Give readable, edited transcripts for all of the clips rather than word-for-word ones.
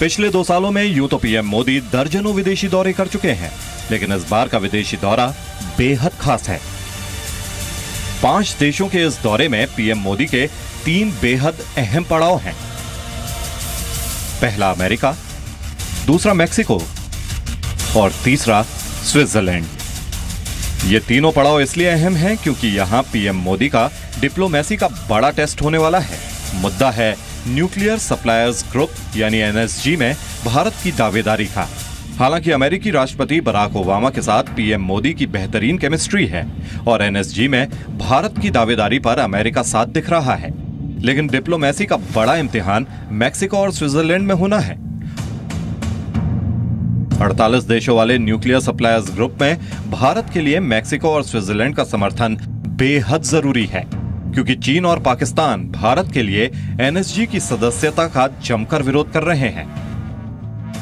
पिछले 2 सालों में यूं तो पीएम मोदी दर्जनों विदेशी दौरे कर चुके हैं, लेकिन इस बार का विदेशी दौरा बेहद खास है। 5 देशों के इस दौरे में पीएम मोदी के 3 बेहद अहम पड़ाव हैं। पहला अमेरिका, दूसरा मेक्सिको और तीसरा स्विट्जरलैंड। ये तीनों पड़ाव इसलिए अहम हैं क्योंकि यहाँ पीएम मोदी का डिप्लोमेसी का बड़ा टेस्ट होने वाला है। मुद्दा है न्यूक्लियर सप्लायर्स ग्रुप यानी एनएसजी में भारत की दावेदारी का। हालांकि अमेरिकी राष्ट्रपति बराक ओबामा के साथ पीएम मोदी की बेहतरीन केमिस्ट्री है और एनएसजी में भारत की दावेदारी पर अमेरिका साथ दिख रहा है, लेकिन डिप्लोमेसी का बड़ा इम्तिहान मेक्सिको और स्विट्जरलैंड में होना है। 48 देशों वाले न्यूक्लियर सप्लायर्स ग्रुप में भारत के लिए मेक्सिको और स्विट्जरलैंड का समर्थन बेहद जरूरी है, क्योंकि चीन और पाकिस्तान भारत के लिए एनएसजी की सदस्यता का जमकर विरोध कर रहे हैं।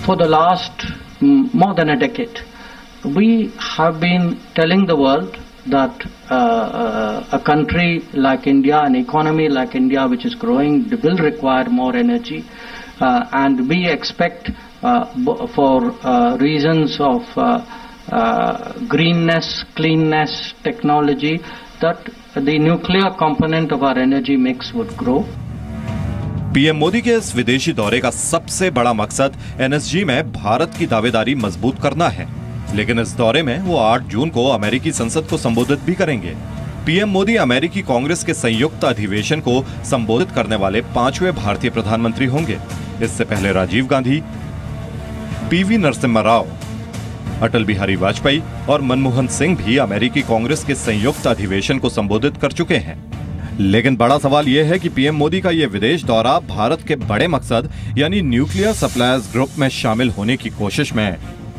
For the last more than a decade we have been telling the world that a country like India, an economy like India which is growing will require more energy and we expect for reasons of greenness, cleanness, technology, that the nuclear component of our energy mix would grow. PM Modi के इस विदेशी दौरे का सबसे बड़ा मकसद NSG में भारत की दावेदारी मजबूत करना है, लेकिन इस दौरे में वो 8 जून को अमेरिकी संसद को संबोधित भी करेंगे। पीएम मोदी अमेरिकी कांग्रेस के संयुक्त अधिवेशन को संबोधित करने वाले 5वें भारतीय प्रधानमंत्री होंगे। इससे पहले राजीव गांधी, पी.वी. नरसिम्हा राव, अटल बिहारी वाजपेयी और मनमोहन सिंह भी अमेरिकी कांग्रेस के संयुक्त अधिवेशन को संबोधित कर चुके हैं। लेकिन बड़ा सवाल यह है कि पीएम मोदी का यह विदेश दौरा भारत के बड़े मकसद यानी न्यूक्लियर सप्लायर्स ग्रुप में शामिल होने की कोशिश में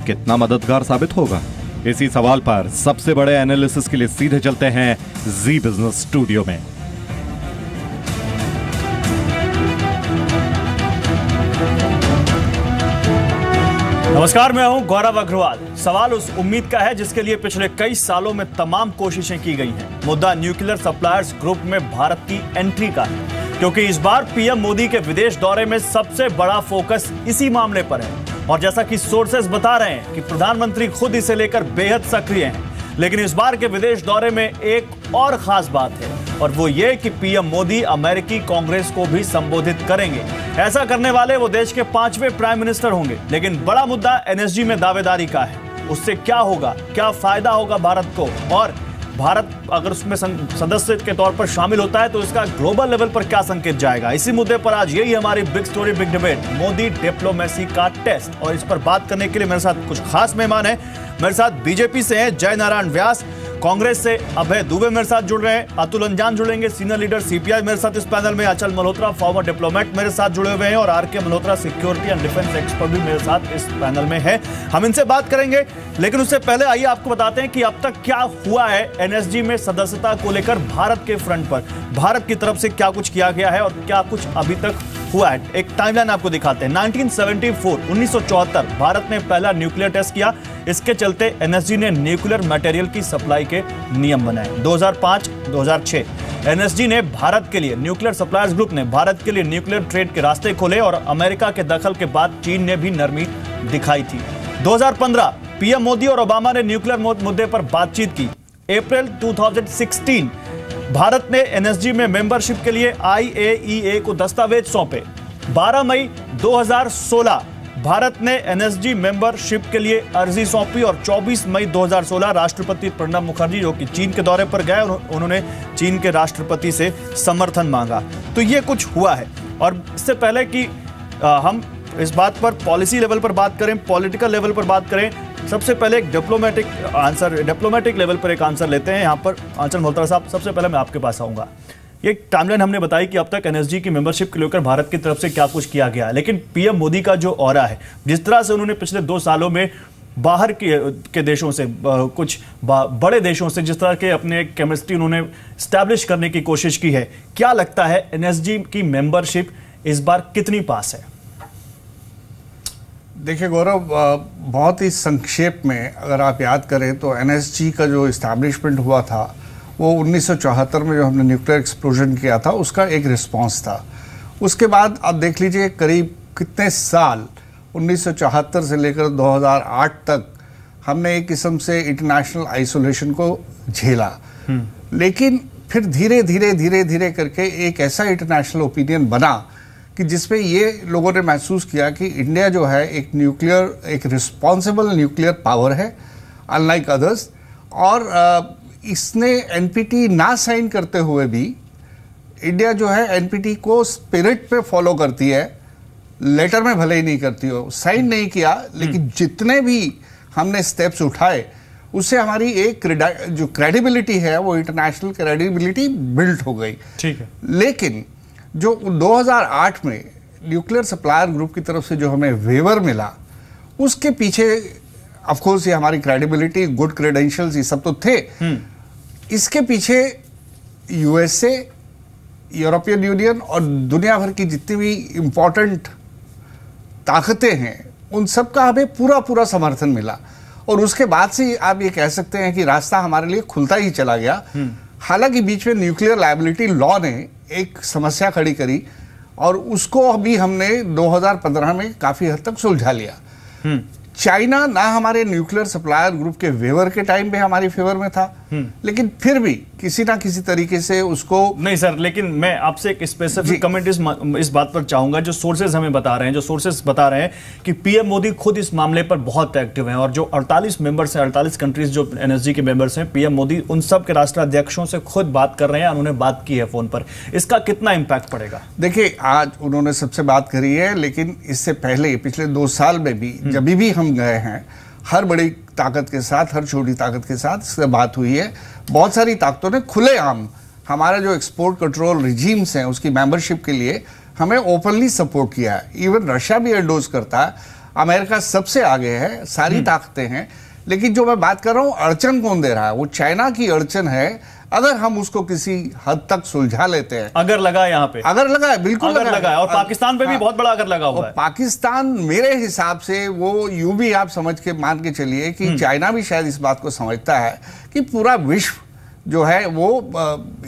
कितना मददगार साबित होगा। इसी सवाल पर सबसे बड़े एनालिसिस के लिए सीधे चलते हैं जी बिजनेस स्टूडियो में। नमस्कार, मैं हूं गौरव अग्रवाल। सवाल उस उम्मीद का है जिसके लिए पिछले कई सालों में तमाम कोशिशें की गई हैं। मुद्दा न्यूक्लियर सप्लायर्स ग्रुप में भारत की एंट्री का है, क्योंकि इस बार पीएम मोदी के विदेश दौरे में सबसे बड़ा फोकस इसी मामले पर है। और जैसा कि सोर्सेस बता रहे हैं कि प्रधानमंत्री खुद इसे लेकर बेहद सक्रिय हैं। लेकिन इस बार के विदेश दौरे में एक और खास बात है, और वो ये कि पीएम मोदी अमेरिकी कांग्रेस को भी संबोधित करेंगे। ऐसा करने वाले वो देश के 5वें प्राइम मिनिस्टर होंगे। लेकिन बड़ा मुद्दा एनएसजी में दावेदारी का है। उससे क्या होगा, क्या फायदा होगा भारत को, और भारत अगर उसमें सदस्य के तौर पर शामिल होता है तो इसका ग्लोबल लेवल पर क्या संकेत जाएगा। इसी मुद्दे पर आज यही हमारी big story big debate, Modi diplomacy का टेस्ट। और इस पर बात करने के लिए मेरे साथ कुछ खास मेहमान हैं। मेरे साथ बीजेपी से हैं जयनारायण व्यास, कांग्रेस से अभय दुबे मेरे साथ जुड़ रहे हैं, अतुल अंजान जुड़ेंगे सीनियर लीडर सीपीआई मेरे साथ इस पैनल में, अचल मल्होत्रा फॉर्मर डिप्लोमेट मेरे साथ जुड़े हुए हैं और R K Malhotra security and defence expert भी मेरे साथ इस पैनल में है। हम इनसे बात करेंगे, लेकिन उससे पहले आइए आपको बताते हैं कि अब तक क्या हुआ है एनएसजी में सदस्यता को लेकर भारत के फ्रंट पर, भारत की तरफ से क्या कुछ किया गया है और क्या कुछ अभी तक हुआ है। एक टाइमलाइन आपको दिखाते हैं। 1974 भारत ने पहला न्यूक्लियर टेस्ट किया। इसके चलते एनएसजी ने न्यूक्लियर मटेरियल की सप्लाई के नियम बनाए। 2005-2006 एनएसजी ने भारत के लिए, न्यूक्लियर सप्लायर्स ग्रुप ने भारत के लिए न्यूक्लियर ट्रेड के रास्ते खोले और अमेरिका के दखल के बाद चीन ने भी नरमी दिखाई थी। 2015 पीएम मोदी और ओबामा ने न्यूक्लियर मुद्दे पर बातचीत की। अप्रैल 2016 भारत ने एनएसजी में मेंबरशिप के लिए आईएईए को दस्तावेज सौंपे। 12 मई 2016 भारत ने एनएसजी मेंबरशिप के लिए अर्जी सौंपी और 24 मई 2016 राष्ट्रपति प्रणब मुखर्जी जो कि चीन के दौरे पर गए, उन्होंने चीन के राष्ट्रपति से समर्थन मांगा। तो ये कुछ हुआ है। और इससे पहले कि हम इस बात पर पॉलिसी लेवल पर बात करें, पॉलिटिकल लेवल पर बात करें, सबसे पहले एक डिप्लोमेटिक लेवल पर एक आंसर लेते हैं। यहाँ पर आंचल मल्होत्रा साहब, सबसे पहले मैं आपके पास आऊँगा। ये टाइमलाइन हमने बताई कि अब तक एनएसजी की मेंबरशिप को लेकर भारत की तरफ से क्या कुछ किया गया है, लेकिन पीएम मोदी का जो ऑरा है, जिस तरह से उन्होंने पिछले 2 सालों में बाहर के देशों से, कुछ बड़े देशों से जिस तरह के अपने केमिस्ट्री उन्होंने स्टैब्लिश करने की कोशिश की है, क्या लगता है एनएसजी की मेंबरशिप इस बार कितनी पास है? देखिए गौरव, बहुत ही संक्षेप में अगर आप याद करें तो एनएसजी का जो इस्टेब्लिशमेंट हुआ था वो 1974 में जो हमने न्यूक्लियर एक्सप्लोजन किया था उसका एक रिस्पांस था। उसके बाद आप देख लीजिए करीब कितने साल 1974 से लेकर 2008 तक हमने एक किस्म से इंटरनेशनल आइसोलेशन को झेला, लेकिन फिर धीरे धीरे धीरे धीरे करके एक ऐसा इंटरनेशनल ओपिनियन बना कि जिसमें ये लोगों ने महसूस किया कि इंडिया जो है एक न्यूक्लियर, एक रिस्पॉन्सिबल न्यूक्लियर पावर है अनलाइक अदर्स, और इसने एनपीटी ना साइन करते हुए भी इंडिया जो है एनपीटी को स्पिरिट पे फॉलो करती है, लेटर में भले ही नहीं करती हो, साइन नहीं किया, लेकिन जितने भी हमने स्टेप्स उठाए उससे हमारी एक जो क्रेडिबिलिटी है वो इंटरनेशनल क्रेडिबिलिटी बिल्ड हो गई। ठीक है, लेकिन जो 2008 में न्यूक्लियर सप्लायर ग्रुप की तरफ से जो हमें वेवर मिला उसके पीछे ऑफकोर्स ये हमारी क्रेडिबिलिटी, गुड क्रेडेंशियल्स ये सब तो थे, इसके पीछे यूएसए, यूरोपियन यूनियन और दुनिया भर की जितनी भी इम्पोर्टेंट ताकतें हैं उन सब का हमें पूरा पूरा समर्थन मिला, और उसके बाद से आप ये कह सकते हैं कि रास्ता हमारे लिए खुलता ही चला गया। हालांकि बीच में न्यूक्लियर लायबिलिटी लॉ ने एक समस्या खड़ी करी और उसको भी हमने 2015 में काफ़ी हद तक सुलझा लिया। चाइना ना हमारे न्यूक्लियर सप्लायर ग्रुप के वेवर के टाइम पे हमारी फेवर में था, लेकिन फिर भी किसी ना किसी तरीके से उसको नहीं। सर, लेकिन मैं आपसे एक स्पेसिफिक कमेंट इस बात पर चाहूंगा, जो सोर्सेज हमें बता रहे हैं, जो सोर्सेज बता रहे हैं कि पीएम मोदी खुद इस मामले पर बहुत एक्टिव हैं, और जो 48 मेंबर्स हैं, 48 कंट्रीज जो एनएसजी के मेंबर्स हैं, पीएम मोदी उन सब के राष्ट्राध्यक्षों से खुद बात कर रहे हैं, उन्होंने बात की है फोन पर। इसका कितना इम्पैक्ट पड़ेगा? देखिए, आज उन्होंने सबसे बात करी है, लेकिन इससे पहले पिछले 2 साल में भी जब भी गए हैं हर बड़ी ताकत के साथ, हर छोटी ताकत के साथ इससे बात हुई है। बहुत सारी ताकतों ने खुलेआम हमारा जो एक्सपोर्ट कंट्रोल रिजीम्स हैं उसकी मेंबरशिप के लिए हमें ओपनली सपोर्ट किया है। इवन रशिया भी एंडोर्स करता है, अमेरिका सबसे आगे है, सारी ताकतें हैं। लेकिन जो मैं बात कर रहा हूँ, अड़चन कौन दे रहा है, वो चाइना की अड़चन है। अगर हम उसको किसी हद तक सुलझा लेते हैं, अगर लगा यहाँ पे, अगर लगा है, बिल्कुल अगर लगा है, और पाकिस्तान पे भी बहुत बड़ा अगर लगा हुआ है। पाकिस्तान मेरे हिसाब से वो यूं भी आप समझ के मान के चलिए कि चाइना भी शायद इस बात को समझता है कि पूरा विश्व जो है वो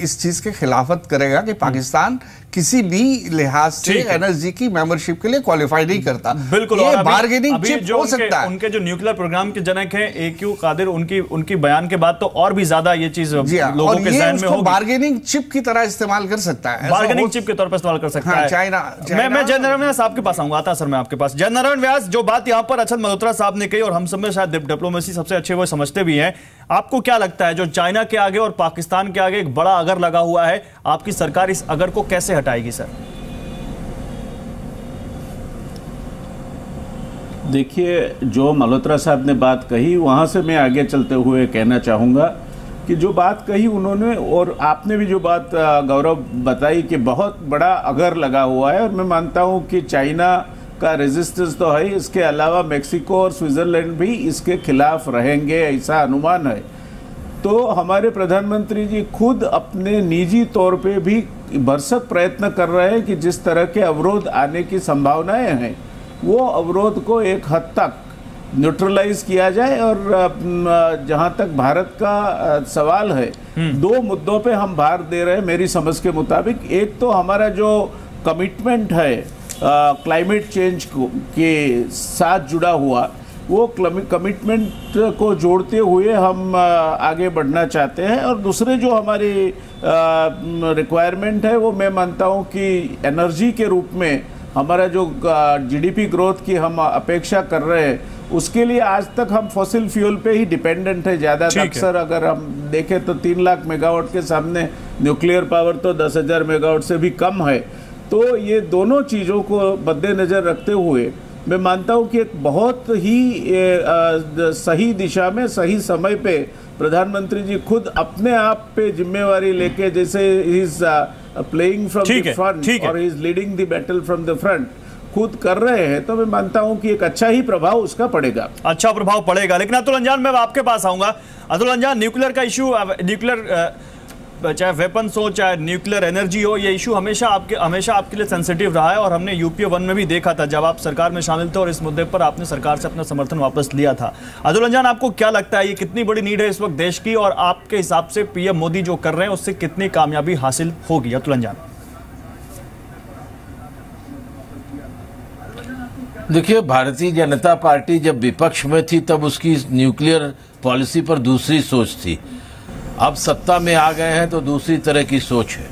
इस चीज के खिलाफत करेगा कि पाकिस्तान किसी भी लिहाज से एनएसजी की मेंबरशिप के लिए क्वालिफाई नहीं करता। बिल्कुल, ये बार्गेनिंग चिप हो सकता है। उनके जो न्यूक्लियर प्रोग्राम के जनक हैं एक्यू कादिर, उनकी बयान के बाद तो और भी ज्यादा ये चीज लोगों के ज़हन में होगी। बार्गेनिंग चिप की तरह इस्तेमाल कर सकता है, बार्गेनिंग चिप के तौर पर इस्तेमाल कर सकता है चाइना। मैं जयनारायण व्यास साहब के पास आऊंगा, आता सर मैं आपके पास। जयनारायण व्यास, जो बात यहाँ पर अचल मल्होत्रा साहब ने कही और हम सब में शायद डिप्लोमेसी सबसे अच्छे वो समझते भी हैं, आपको क्या लगता है जो चाइना के आगे और पाकिस्तान के आगे एक बड़ा अगर लगा हुआ है, आपकी सरकार इस अगर को कैसे हटाएगी? सर देखिए, जो मल्होत्रा साहब ने बात कही वहां से मैं आगे चलते हुए कहना चाहूंगा कि जो बात कही उन्होंने और आपने भी जो बात गौरव बताई कि बहुत बड़ा अगर लगा हुआ है, और मैं मानता हूं कि चाइना का रेजिस्टेंस तो है, इसके अलावा मेक्सिको और स्विट्जरलैंड भी इसके खिलाफ रहेंगे ऐसा अनुमान है। तो हमारे प्रधानमंत्री जी खुद अपने निजी तौर पे भी भरसक प्रयत्न कर रहे हैं कि जिस तरह के अवरोध आने की संभावनाएं हैं वो अवरोध को एक हद तक न्यूट्रलाइज किया जाए। और जहां तक भारत का सवाल है, 2 मुद्दों पे हम भार दे रहे हैं मेरी समझ के मुताबिक। एक तो हमारा जो कमिटमेंट है क्लाइमेट चेंज के साथ जुड़ा हुआ, वो कमिटमेंट को जोड़ते हुए हम आगे बढ़ना चाहते हैं। और दूसरे जो हमारी रिक्वायरमेंट है वो मैं मानता हूँ कि एनर्जी के रूप में हमारा जो जीडीपी ग्रोथ की हम अपेक्षा कर रहे हैं उसके लिए आज तक हम फॉसिल फ्यूल पे ही डिपेंडेंट है ज़्यादा अक्सर। अगर हम देखें तो 3 लाख मेगावाट के सामने न्यूक्लियर पावर तो 10,000 मेगावाट से भी कम है। तो ये दोनों चीज़ों को मद्देनज़र रखते हुए मैं मानता हूं कि एक बहुत ही सही दिशा में सही समय पे प्रधानमंत्री जी खुद अपने आप पे जिम्मेवारी लेके, जैसे he is playing from the front और he is leading the battle from the front, खुद कर रहे हैं। तो मैं मानता हूं कि एक अच्छा ही प्रभाव उसका पड़ेगा, अच्छा प्रभाव पड़ेगा। लेकिन अतुल अंजान, मैं आपके पास आऊंगा। अतुल अंजान, न्यूक्लियर का इशू, न्यूक्लियर चाहे वेपन्स हो, चाहे न्यूक्लियर एनर्जी हो, ये इशू हमेशा आपके लिए सेंसिटिव रहा है, और हमने यूपीए 1 में भी देखा था जब आप सरकार में शामिल थे और इस मुद्दे पर आपने सरकार से अपना समर्थन वापस लिया था। अतुल अंजान, आपको क्या लगता है ये कितनी बड़ी नीड है इस वक्त देश की, और आपके हिसाब से पीएम मोदी जो कर रहे हैं उससे कितनी कामयाबी हासिल होगी? अतुल अंजान, देखिए, भारतीय जनता पार्टी जब विपक्ष में थी तब उसकी न्यूक्लियर पॉलिसी पर दूसरी सोच थी। अब सत्ता में आ गए हैं तो दूसरी तरह की सोच है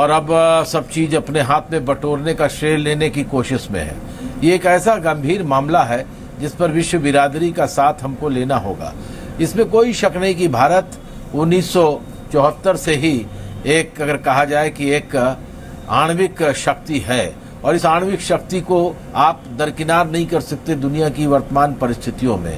और अब सब चीज़ अपने हाथ में बटोरने का श्रेय लेने की कोशिश में है। ये एक ऐसा गंभीर मामला है जिस पर विश्व बिरादरी का साथ हमको लेना होगा। इसमें कोई शक नहीं कि भारत 1974 से ही एक, अगर कहा जाए कि एक आणविक शक्ति है और इस आणविक शक्ति को आप दरकिनार नहीं कर सकते दुनिया की वर्तमान परिस्थितियों में।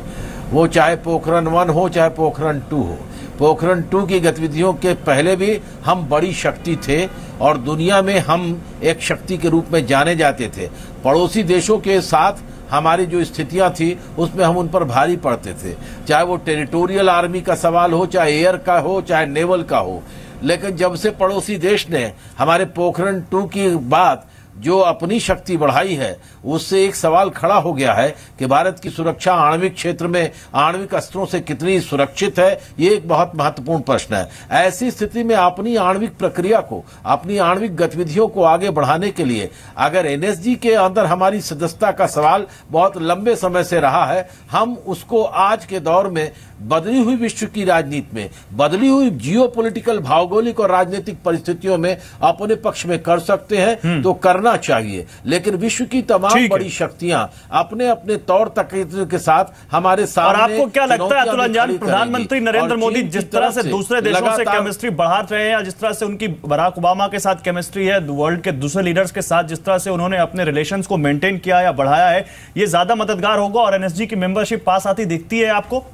वो चाहे पोखरण 1 हो चाहे पोखरण 2 हो, पोखरण 2 की गतिविधियों के पहले भी हम बड़ी शक्ति थे और दुनिया में हम एक शक्ति के रूप में जाने जाते थे। पड़ोसी देशों के साथ हमारी जो स्थितियां थी उसमें हम उन पर भारी पड़ते थे, चाहे वो टेरिटोरियल आर्मी का सवाल हो चाहे एयर का हो चाहे नेवल का हो। लेकिन जब से पड़ोसी देश ने हमारे पोखरण 2 की बात जो अपनी शक्ति बढ़ाई है उससे एक सवाल खड़ा हो गया है कि भारत की सुरक्षा आणविक क्षेत्र में आणविक अस्त्रों से कितनी सुरक्षित है। ये एक बहुत महत्वपूर्ण प्रश्न है। ऐसी स्थिति में अपनी आणविक प्रक्रिया को, अपनी आणविक गतिविधियों को आगे बढ़ाने के लिए अगर एनएसजी के अंदर हमारी सदस्यता का सवाल बहुत लंबे समय से रहा है, हम उसको आज के दौर में बदली हुई विश्व की राजनीति में, बदली हुई जियोपॉलिटिकल भौगोलिक और राजनीतिक परिस्थितियों में अपने पक्ष में कर सकते हैं तो करना चाहिए। लेकिन विश्व की तमाम बड़ी शक्तियां अपने अपने तौर तरीकों के साथ हमारे सामने। और आपको क्या लगता है अतुल अंजान, प्रधानमंत्री नरेंद्र मोदी जिस तरह से दूसरे देशों से केमिस्ट्री बढ़ा रहे हैं, जिस तरह से उनकी बराक ओबामा के साथ केमिस्ट्री है, वर्ल्ड के दूसरे लीडर्स के साथ जिस तरह से उन्होंने अपने रिलेशंस को मेंटेन किया या बढ़ाया है, ये ज्यादा मददगार होगा और एनएसजी की मेंबरशिप पास आती दिखती है आपको?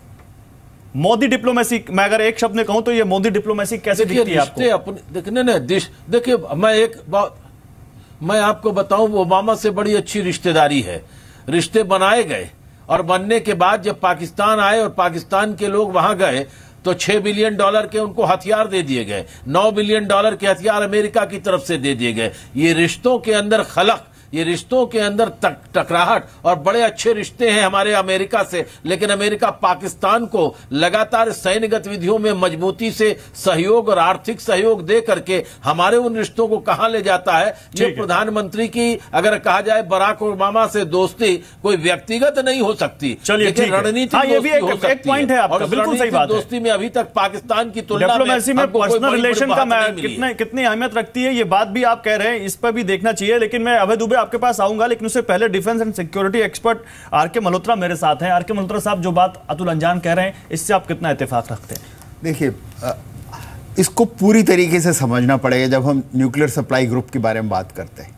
मोदी डिप्लोमेसी, मैं अगर एक शब्द में कहूं तो ये मोदी डिप्लोमेसी कैसे दिखती है आपको? देखिए, मैं एक बात मैं आपको बताऊं, ओबामा से बड़ी अच्छी रिश्तेदारी है। रिश्ते बनाए गए और बनने के बाद जब पाकिस्तान आए और पाकिस्तान के लोग वहां गए तो $6 बिलियन के उनको हथियार दे दिए गए, $9 बिलियन के हथियार अमेरिका की तरफ से दे दिए गए। ये रिश्तों के अंदर खलक, ये रिश्तों के अंदर टकराहट। और बड़े अच्छे रिश्ते हैं हमारे अमेरिका से, लेकिन अमेरिका पाकिस्तान को लगातार सैन्य गतिविधियों में मजबूती से सहयोग और आर्थिक सहयोग दे करके हमारे उन रिश्तों को कहां ले जाता है। ये प्रधानमंत्री की, अगर कहा जाए, बराक ओबामा से दोस्ती कोई व्यक्तिगत नहीं हो सकती, लेकिन रणनीतिक पॉइंट है। और बिल्कुल सही बात, दोस्ती में अभी तक पाकिस्तान की तुलना में पर्सनल रिलेशन का कितनी अहमियत रखती है, ये बात भी आप कह रहे हैं, इस पर भी देखना चाहिए। लेकिन मैं अभय दुबे आपके पास आऊंगा, लेकिन उससे पहले defence and security expert R K Malhotra मेरे साथ हैं। आर के मल्होत्रा साहब, जो बात अतुल अंजान कह रहे हैं, इससे आप कितना इत्तेफाक रखते हैं? देखिए, इसको पूरी तरीके से समझना पड़ेगा जब हम न्यूक्लियर सप्लाई ग्रुप के बारे में बात करते हैं,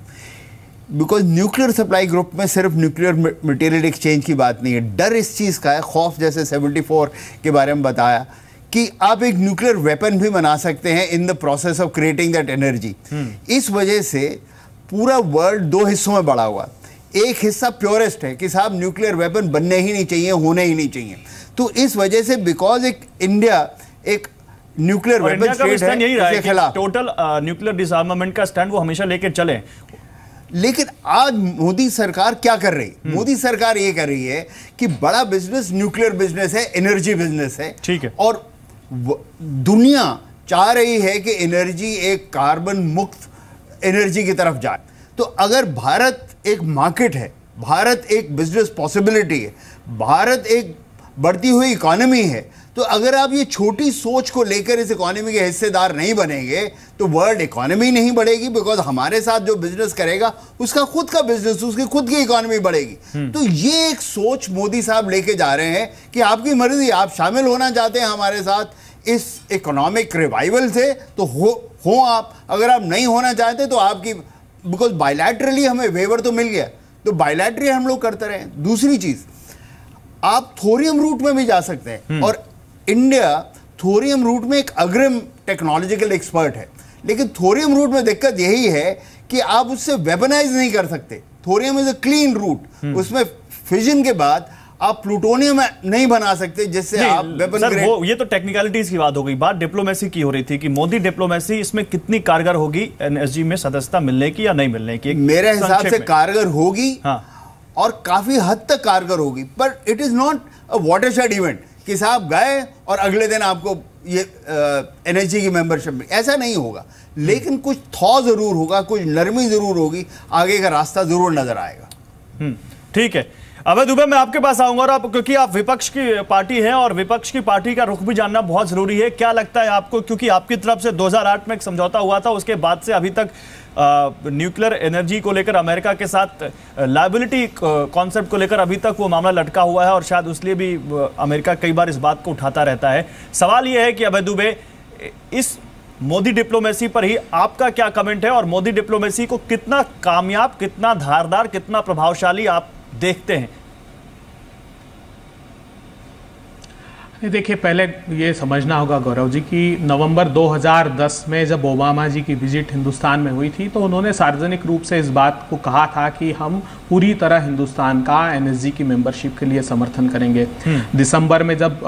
बिकॉज न्यूक्लियर सप्लाई ग्रुप में सिर्फ न्यूक्लियर मटेरियल एक्सचेंज की बात नहीं है। डर इस चीज़ का है, खौफ, जैसे 74 के बारे में बताया कि आप एक न्यूक्लियर वेपन भी बना सकते हैं in the process of creating that energy. इस वजह से पूरा वर्ल्ड दो हिस्सों में बढ़ा हुआ। एक हिस्सा प्योरेस्ट है कि साहब न्यूक्लियर वेपन बनने ही नहीं चाहिए, होने ही नहीं चाहिए। तो इस वजह से, बिकॉज एक इंडिया एक न्यूक्लियर वेपन स्टेट है, इसके खिलाफ टोटल न्यूक्लियर डिसआर्मामेंट का स्टैंड वो हमेशा लेकर चले। लेकिन आज मोदी सरकार क्या कर रही? मोदी सरकार ये कर रही है कि बड़ा बिजनेस न्यूक्लियर बिजनेस है, एनर्जी बिजनेस है, ठीक है, और दुनिया चाह रही है कि एनर्जी एक कार्बन मुक्त एनर्जी की तरफ जाए। तो अगर भारत एक मार्केट है, भारत एक बिजनेस पॉसिबिलिटी है, भारत एक बढ़ती हुई इकोनॉमी है, तो अगर आप ये छोटी सोच को लेकर इस इकोनॉमी के हिस्सेदार नहीं बनेंगे तो वर्ल्ड इकोनॉमी नहीं बढ़ेगी। बिकॉज हमारे साथ जो बिजनेस करेगा उसका खुद का बिजनेस, उसकी खुद की इकोनॉमी बढ़ेगी। तो ये एक सोच मोदी साहब लेके जा रहे हैं कि आपकी मर्जी, आप शामिल होना चाहते हैं हमारे साथ इस इकोनॉमिक रिवाइवल से तो हो आप, अगर आप नहीं होना चाहते तो आपकी, बिकॉज बायलैटरली हमें वेवर तो मिल गया तो बायलैटरली हम लोग करते रहे। दूसरी चीज, आप थोरियम रूट में भी जा सकते हैं और इंडिया थोरियम रूट में एक अग्रिम टेक्नोलॉजिकल एक्सपर्ट है। लेकिन थोरियम रूट में दिक्कत यही है कि आप उससे वेपनाइज नहीं कर सकते। Thorium is a clean route, उसमें फिजन के बाद आप प्लूटोनियम नहीं बना सकते जिससे आप वेपन ग्रेड। वो ये तो टेक्निकलिटीज की बात हो गई, बात डिप्लोमेसी की हो रही थी कि मोदी डिप्लोमेसी इसमें कितनी कारगर होगी, एनएसजी में सदस्यता मिलने की या नहीं मिलने की। मेरे हिसाब से कारगर होगी, हाँ, और काफी हद तक कारगर होगी, पर it is not a watershed event कि साहब गए और अगले दिन आपको ये एनएसजी की मेंबरशिप, ऐसा नहीं होगा। लेकिन कुछ थॉ जरूर होगा, कुछ नरमी जरूर होगी, आगे का रास्ता जरूर नजर आएगा। ठीक है अभय दुबे, मैं आपके पास आऊंगा और आप, क्योंकि आप विपक्ष की पार्टी हैं और विपक्ष की पार्टी का रुख भी जानना बहुत जरूरी है। क्या लगता है आपको, क्योंकि आपकी तरफ से 2008 में एक समझौता हुआ था, उसके बाद से अभी तक न्यूक्लियर एनर्जी को लेकर अमेरिका के साथ लायबिलिटी कॉन्सेप्ट को लेकर अभी तक वो मामला लटका हुआ है और शायद उसलिए भी अमेरिका कई बार इस बात को उठाता रहता है। सवाल ये है कि अभय दुबे, इस मोदी डिप्लोमेसी पर ही आपका क्या कमेंट है और मोदी डिप्लोमेसी को कितना कामयाब, कितना धारदार, कितना प्रभावशाली आप देखते हैं? देखिए, पहले ये समझना होगा गौरव जी कि नवंबर 2010 में जब ओबामा जी की विजिट हिंदुस्तान में हुई थी तो उन्होंने सार्वजनिक रूप से इस बात को कहा था कि हम पूरी तरह हिंदुस्तान का एनएसजी की मेंबरशिप के लिए समर्थन करेंगे। दिसंबर में जब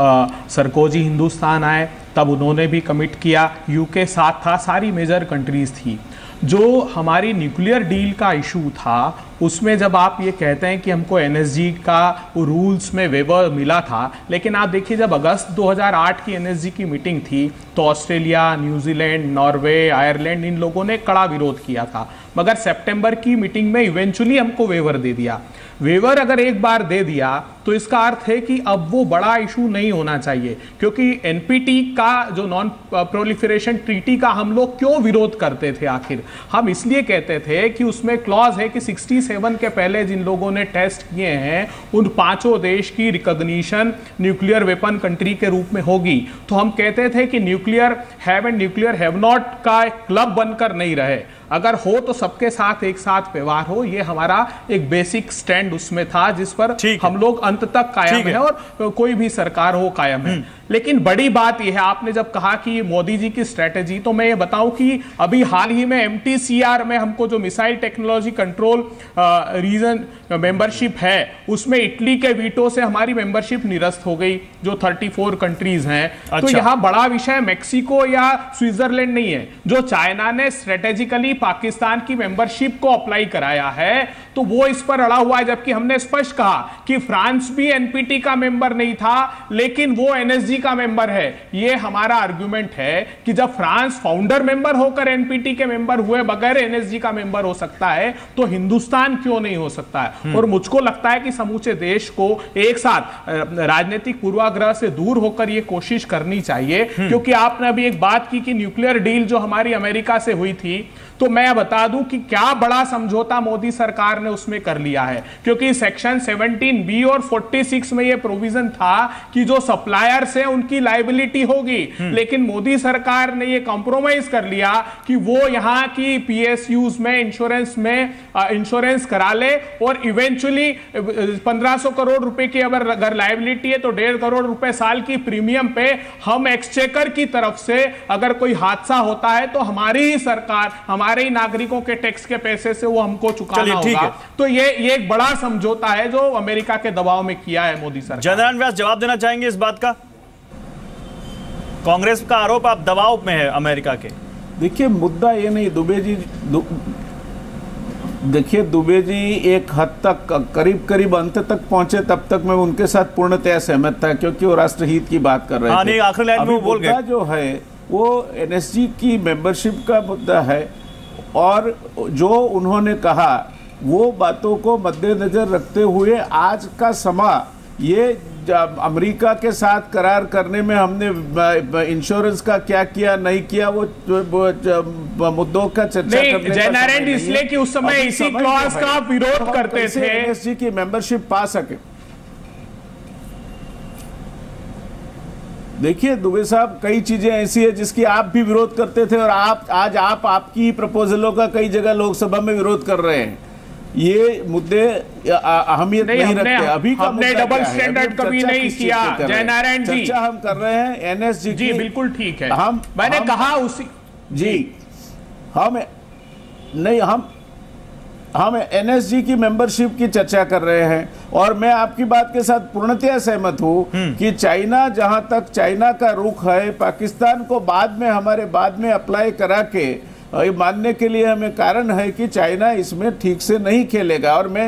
सरकोजी हिंदुस्तान आए तब उन्होंने भी कमिट किया, यूके साथ था, सारी मेजर कंट्रीज थी। जो हमारी न्यूक्लियर डील का इशू था उसमें जब आप ये कहते हैं कि हमको एनएसजी का रूल्स में वेवर मिला था, लेकिन आप देखिए जब अगस्त 2008 की एनएसजी की मीटिंग थी तो ऑस्ट्रेलिया, न्यूजीलैंड, नॉर्वे, आयरलैंड इन लोगों ने कड़ा विरोध किया था, मगर सितंबर की मीटिंग में इवेंचुअली हमको वेवर दे दिया। वेवर अगर एक बार दे दिया तो इसका अर्थ है कि अब वो बड़ा इशू नहीं होना चाहिए, क्योंकि एनपीटी का जो नॉन प्रोलिफरेशन ट्रीटी का हम लोग क्यों विरोध करते थे? आखिर हम इसलिए कहते थे कि उसमें क्लॉज है कि 67 के पहले जिन लोगों ने टेस्ट किए हैं उन पांचों देश की रिकॉग्निशन न्यूक्लियर वेपन कंट्री के रूप में होगी। तो हम कहते थे कि nuclear have and nuclear have not का एक क्लब बनकर नहीं रहे, अगर हो तो सबके साथ एक साथ व्यवहार हो। ये हमारा एक बेसिक स्टैंड उसमें था जिस पर हम लोग अंत तक कायम है और कोई भी सरकार हो कायम है। लेकिन बड़ी बात यह है, आपने जब कहा कि मोदी जी की स्ट्रेटेजी, तो मैं ये बताऊं कि अभी हाल ही में एमटीसीआर में हमको जो missile technology control regime membership है उसमें इटली के वीटो से हमारी मेंबरशिप निरस्त हो गई, जो 34 कंट्रीज हैं। अच्छा। तो यहाँ बड़ा विषय मेक्सिको या स्विट्जरलैंड नहीं है, जो चाइना ने स्ट्रेटेजिकली पाकिस्तान की मेंबरशिप को अप्लाई कराया है तो वो इस पर अड़ा हुआ है, जबकि हमने स्पष्ट कहा कि फ्रांस भी एनपीटी का मेंबर नहीं था लेकिन वो एनएसजी का मेंबर है। ये हमारा आर्गुमेंट है कि जब फ्रांस फाउंडर मेंबर होकर एनपीटी के मेंबर हुए बगैर एनएसजी का मेंबर हो सकता है तो हिंदुस्तान क्यों नहीं हो सकता है। और मुझको लगता है कि समूचे देश को एक साथ राजनीतिक पूर्वाग्रह से दूर होकर यह कोशिश करनी चाहिए, क्योंकि आपने अभी एक बात की कि न्यूक्लियर डील जो हमारी अमेरिका से हुई थी, तो मैं बता दूं कि क्या बड़ा समझौता मोदी सरकार ने उसमें कर लिया है, क्योंकि सेक्शन 17B और 46 में यह प्रोविजन था कि जो सप्लायर्स हैं उनकी लायबिलिटी होगी, लेकिन मोदी सरकार ने यह कॉम्प्रोमाइज कर लिया कि वो यहां की पीएसयूज में इंश्योरेंस करा ले और इवेंचुअली 1500 करोड़ रुपए की अगर लायबिलिटी है तो 1.5 करोड़ रुपए साल की प्रीमियम पे हम एक्सचेकर की तरफ से अगर कोई हादसा होता है तो हमारी ही सरकार, हमारे ही नागरिकों के टैक्स के पैसे से वो हमको चुकाना होगा। तो ये एक बड़ा समझौता है जो अमेरिका के दबाव में किया है मोदी सरकार। जयनारायण व्यास जवाब देना चाहेंगे इस बात का, कांग्रेस का आरोप आप दबाव में है अमेरिका के। देखिए मुद्दा ये नहीं, दुबे जी एक हद तक करीब अंत तक पहुंचे तब तक मैं उनके साथ पूर्णतया सहमत था, क्योंकि वो राष्ट्रहित की बात कर रहे थे। आखिरी लाइन में बोल गए। जो है वो एनएसजी की मेंबरशिप का मुद्दा है और जो उन्होंने कहा वो बातों को मद्देनजर रखते हुए आज का समा ये अमेरिका के साथ करार करने में हमने इंश्योरेंस का क्या किया नहीं किया वो मुद्दों का चर्चा करने। जयनारायण इसलिए कि उस समय इसी क्लॉज का विरोध करते थे एनएसजी की मेंबरशिप पा सके। देखिए दुबे साहब, कई चीजें ऐसी है जिसकी आप भी विरोध करते थे और आप आज आपकी प्रपोजलों का कई जगह लोकसभा में विरोध कर रहे हैं। ये मुद्दे अहमियत नहीं रखते। अभी हमने डबल स्टैंडर्ड कभी नहीं किया जयनारायण जी, चर्चा हम कर रहे हैं एनएसजी जी, बिल्कुल ठीक है। मैंने कहा उसी जी हम नहीं हम एनएसजी की मेंबरशिप की चर्चा कर रहे हैं और मैं आपकी बात के साथ पूर्णतया सहमत हूं कि चाइना, जहां तक चाइना का रुख है, पाकिस्तान को हमारे बाद में अप्लाई करा के मानने के लिए हमें कारण है कि चाइना इसमें ठीक से नहीं खेलेगा और मैं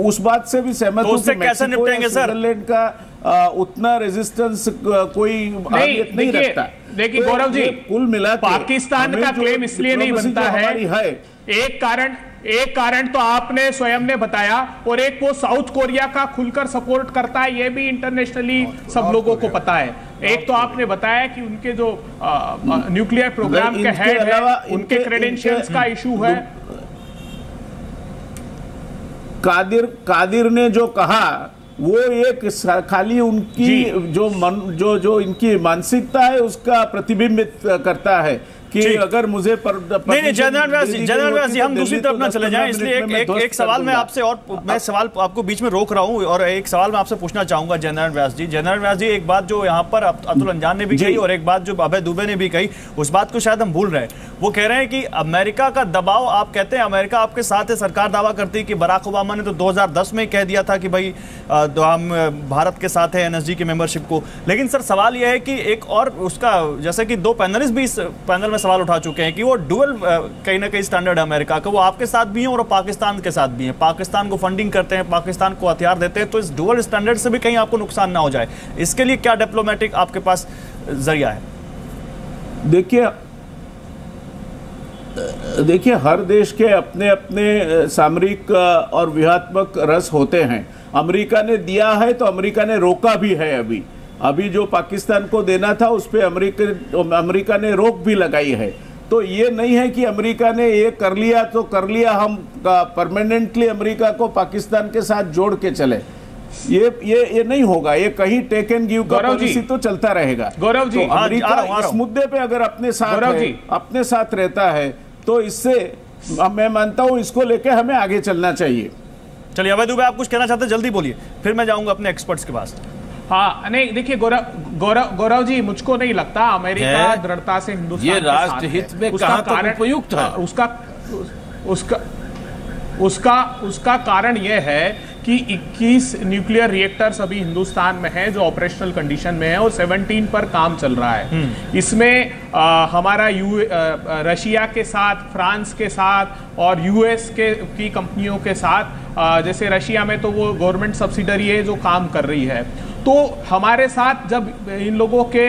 उस बात से भी सहमत हूं कि मैक्सिको या स्विट्जरलैंड का उतना रेजिस्टेंस कोई नहीं रखता। लेकिन गौरव जी, कुल मिला पाकिस्तान का क्लेम इसलिए नहीं बनता है, एक कारण एक कारण तो आपने स्वयं ने बताया और एक वो साउथ कोरिया का खुलकर सपोर्ट करता है, ये भी इंटरनेशनली सब लोगों को पता है। एक तो आपने बताया कि उनके जो न्यूक्लियर प्रोग्राम के हेड है उनके क्रेडेंशियल्स का इशू है। कादिर ने जो कहा वो एक खाली उनकी जो इनकी मानसिकता है उसका प्रतिबिंबित करता है कि अगर मुझे जयनारायण व्यास जी, हम दूसरी तरफ ना चले जाएं, इसलिए एक सवाल मैं आपसे, और मैं सवाल आपको बीच में रोक रहा हूं, और एक सवाल मैं आपसे पूछना चाहूंगा जयनारायण व्यास जी, एक बात जो यहाँ पर अतुल अंजान ने भी कही और एक बात जो अभय दुबे ने भी कही, उस बात को शायद हम भूल रहे हैं। वो कह रहे हैं कि अमेरिका का दबाव, आप कहते हैं अमेरिका आपके साथ है, सरकार दावा करती है कि बराक ओबामा ने तो 2010 में कह दिया था कि भाई हम भारत के साथ है NSG के मेंबरशिप को, लेकिन सर सवाल यह है कि एक और उसका, जैसे कि दो पैनलिस्ट भी इस पैनल में सवाल उठा चुके हैं कि वो डुअल कहीं ना कहीं स्टैंडर्ड है अमेरिका का, वो आपके साथ भी है और पाकिस्तान के साथ भी है, पाकिस्तान को फंडिंग करते हैं, पाकिस्तान को हथियार देते हैं, तो इस डुअल स्टैंडर्ड से भी कहीं आपको नुकसान ना हो जाए, इसके लिए क्या डिप्लोमेटिक आपके पास जरिया है? देखिए हर देश के अपने अपने सामरिक और व्यूहात्मक रस होते हैं। अमेरिका ने दिया है तो अमेरिका ने रोका भी है। अभी जो पाकिस्तान को देना था उस पर अमेरिका ने रोक भी लगाई है। तो ये नहीं है कि अमेरिका ने ये कर लिया तो कर लिया, हम परमानेंटली अमेरिका को पाकिस्तान के साथ जोड़ के चले, ये नहीं होगा। ये कहीं टेक एंड गिव का पॉलिसी तो चलता रहेगा। गौरव जी, अमेरिका इस मुद्दे पे अगर अपने साथ रहता है तो इससे मैं मानता हूँ इसको लेके हमें आगे चलना चाहिए। चलिए अभय दुबे, आप कुछ कहना चाहते हैं, जल्दी बोलिए, फिर मैं जाऊंगा अपने एक्सपर्ट्स के पास। हाँ नहीं, देखिए गौरव जी, मुझको नहीं लगता अमेरिका दृढ़ता से हिंदुस्तान ये राष्ट्र हित में कहां तक उपयुक्त है। उसका कारण यह है कि 21 न्यूक्लियर रिएक्टर्स अभी हिंदुस्तान में हैं जो ऑपरेशनल कंडीशन में हैं और 17 पर काम चल रहा है। इसमें हमारा रशिया के साथ, फ्रांस के साथ और यूएस की कंपनियों के साथ, जैसे रशिया में तो वो गवर्नमेंट सब्सिडरी है जो काम कर रही है। तो हमारे साथ जब इन लोगों के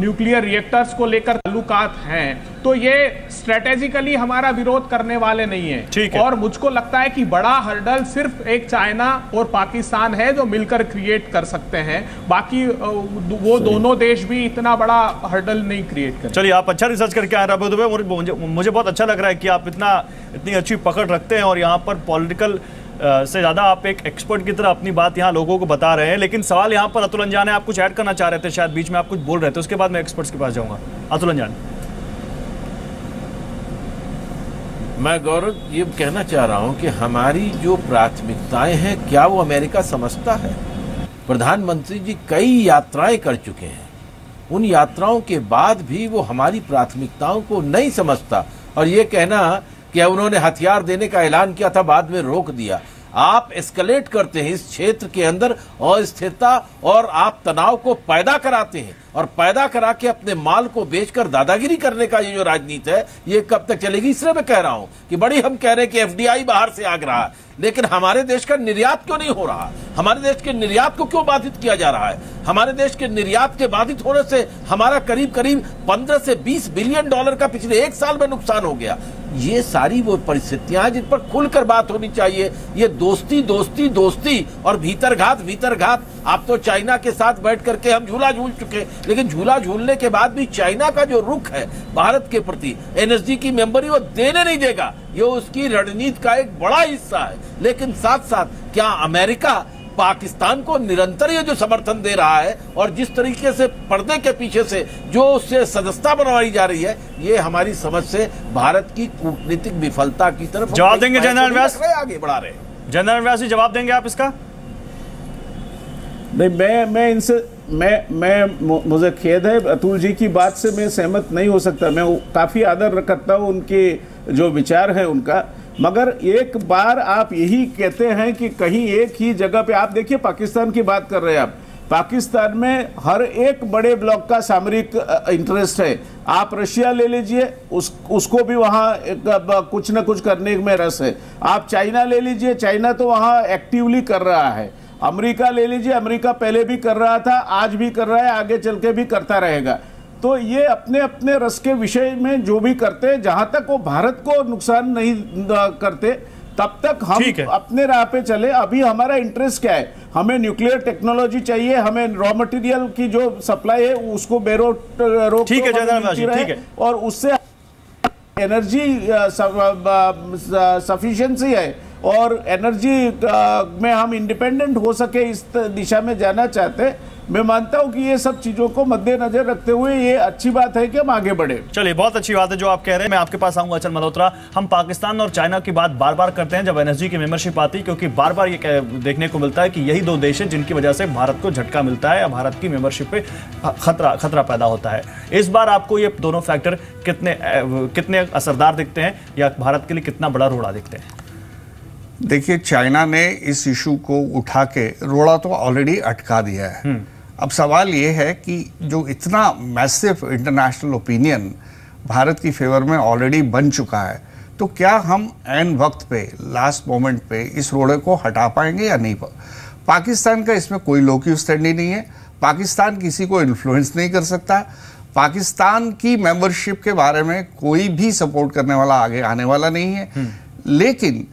न्यूक्लियर रिएक्टर्स को लेकर ताल्लुकात हैं तो ये स्ट्रेटेजिकली हमारा विरोध करने वाले नहीं है। ठीक है। और मुझको लगता है कि बड़ा हर्डल सिर्फ एक चाइना और पाकिस्तान है जो मिलकर क्रिएट कर सकते हैं, बाकी वो दोनों देश भी इतना बड़ा हर्डल नहीं क्रिएट कर। चलिए, आप अच्छा रिसर्च करके आ रहे हो, मुझे बहुत अच्छा लग रहा है कि आप इतनी अच्छी पकड़ रखते हैं और यहाँ पर पॉलिटिकल से ज़्यादा आप एक एक्सपर्ट की तरह अपनी बात यहाँ लोगों को बता रहे हैं। लेकिन सवाल यहाँ पर अतुल अंजान है, आप कुछ ऐड करना चाह रहे थे, शायद बीच में आप कुछ बोल रहे थे, उसके बाद मैं एक्सपर्ट्स के पास जाऊँगा। अतुल अंजान, मैं गौरव ये कहना चाह रहा हूँ कि हमारी जो प्राथमिकताएं हैं क्या वो अमेरिका समझता है? प्रधानमंत्री जी कई यात्राएं कर चुके हैं, उन यात्राओं के बाद भी वो हमारी प्राथमिकताओं को नहीं समझता। और ये कहना कि उन्होंने हथियार देने का ऐलान किया था, बाद में रोक दिया, आप एस्केलेट करते हैं इस क्षेत्र के अंदर अस्थिरता और आप तनाव को पैदा कराते हैं, और पैदा करा के अपने माल को बेचकर दादागिरी करने का ये जो राजनीति है ये कब तक चलेगी? इसलिए मैं कह रहा हूं कि बड़ी हम कह रहे हैं कि FDI बाहर से आ रहा है, लेकिन हमारे देश का निर्यात क्यों नहीं हो रहा? हमारे देश के निर्यात को क्यों बाधित किया जा रहा है? हमारे देश के निर्यात के बाधित होने से हमारा करीब 15 से 20 बिलियन डॉलर का पिछले एक साल में नुकसान हो गया। ये सारी वो परिस्थितियां जिन पर खुलकर बात होनी चाहिए। ये दोस्ती दोस्ती दोस्ती और भीतरघात। आप तो चाइना के साथ बैठ करके हम झूला झूल चुके, लेकिन झूला झूलने के बाद भी चाइना का जो रुख है भारत के प्रति, NSG की मेंबरी वो देने नहीं देगा, ये उसकी रणनीति का एक बड़ा हिस्सा है। लेकिन साथ साथ क्या अमेरिका पाकिस्तान को निरंतर ये जो समर्थन दे रहा है और जिस तरीके से पर्दे के पीछे से जो उससे सदस्यता बनवाई जा रही है, ये हमारी समझ से भारत की कूटनीतिक विफलता की तरफ जवाब देंगे। जयनारायण व्यास जी जवाब देंगे आप इसका? नहीं, मैं इनसे मैं मुझे खेद है, अतुल जी की बात से मैं सहमत नहीं हो सकता। मैं काफ़ी आदर करता हूँ उनके जो विचार है उनका, मगर एक बार आप यही कहते हैं कि कहीं एक ही जगह पे, आप देखिए पाकिस्तान की बात कर रहे हैं आप, पाकिस्तान में हर एक बड़े ब्लॉक का सामरिक इंटरेस्ट है। आप रशिया ले लीजिए, उसको भी वहाँ कुछ न कुछ करने में रस है। आप चाइना ले लीजिए, चाइना तो वहाँ एक्टिवली कर रहा है। अमेरिका ले लीजिए, अमेरिका पहले भी कर रहा था, आज भी कर रहा है, आगे चल के भी करता रहेगा। तो ये अपने अपने रस के विषय में जो भी करते हैं, जहां तक वो भारत को नुकसान नहीं करते तब तक हम अपने राह पे चले। अभी हमारा इंटरेस्ट क्या है, हमें न्यूक्लियर टेक्नोलॉजी चाहिए, हमें रॉ मटेरियल की जो सप्लाई है उसको बेरोक है, और उससे एनर्जी सफिशिएंसी है और एनर्जी में हम इंडिपेंडेंट हो सके, इस दिशा में जाना चाहते हैं। मैं मानता हूं कि ये सब चीजों को मद्देनजर रखते हुए ये अच्छी बात है कि हम आगे बढ़े। चलिए, बहुत अच्छी बात है जो आप कह रहे हैं। मैं आपके पास आऊंगा अचल मल्होत्रा। हम पाकिस्तान और चाइना की बात बार बार करते हैं जब एनर्जी की मेंबरशिप आती है, क्योंकि बार बार ये देखने को मिलता है कि यही दो देश हैं जिनकी वजह से भारत को झटका मिलता है या भारत की मेंबरशिप पे खतरा पैदा होता है। इस बार आपको ये दोनों फैक्टर कितने असरदार दिखते हैं या भारत के लिए कितना बड़ा रोड़ा दिखते हैं? देखिए, चाइना ने इस इशू को उठा के रोड़ा तो ऑलरेडी अटका दिया है। अब सवाल ये है कि जो इतना मैसिव इंटरनेशनल ओपिनियन भारत की फेवर में ऑलरेडी बन चुका है, तो क्या हम ऐन वक्त पे, लास्ट मोमेंट पे इस रोड़े को हटा पाएंगे या नहीं? पाकिस्तान का इसमें कोई लोकी स्टैंड ही नहीं है। पाकिस्तान किसी को इन्फ्लुएंस नहीं कर सकता। पाकिस्तान की मेंबरशिप के बारे में कोई भी सपोर्ट करने वाला आगे आने वाला नहीं है। लेकिन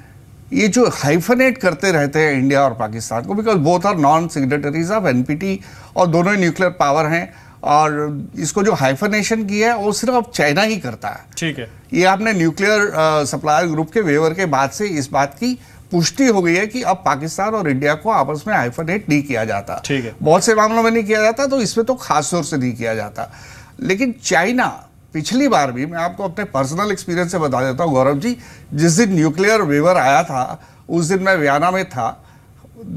ये जो हाइफनेट करते रहते हैं इंडिया और पाकिस्तान को, because both are non signatories of NPT और दोनों ही न्यूक्लियर पावर हैं, और इसको जो हाइफनेशन किया है वो सिर्फ चाइना ही करता है। ठीक है, ये आपने न्यूक्लियर सप्लायर ग्रुप के वेवर के बाद से इस बात की पुष्टि हो गई है कि अब पाकिस्तान और इंडिया को आपस में हाइफनेट नहीं किया जाता। ठीक है, बहुत से मामलों में नहीं किया जाता, तो इसमें तो खास तौर से नहीं किया जाता। लेकिन चाइना पिछली बार भी, मैं आपको अपने पर्सनल एक्सपीरियंस से बता देता हूँ गौरव जी, जिस दिन न्यूक्लियर वेवर आया था उस दिन मैं वियना में था।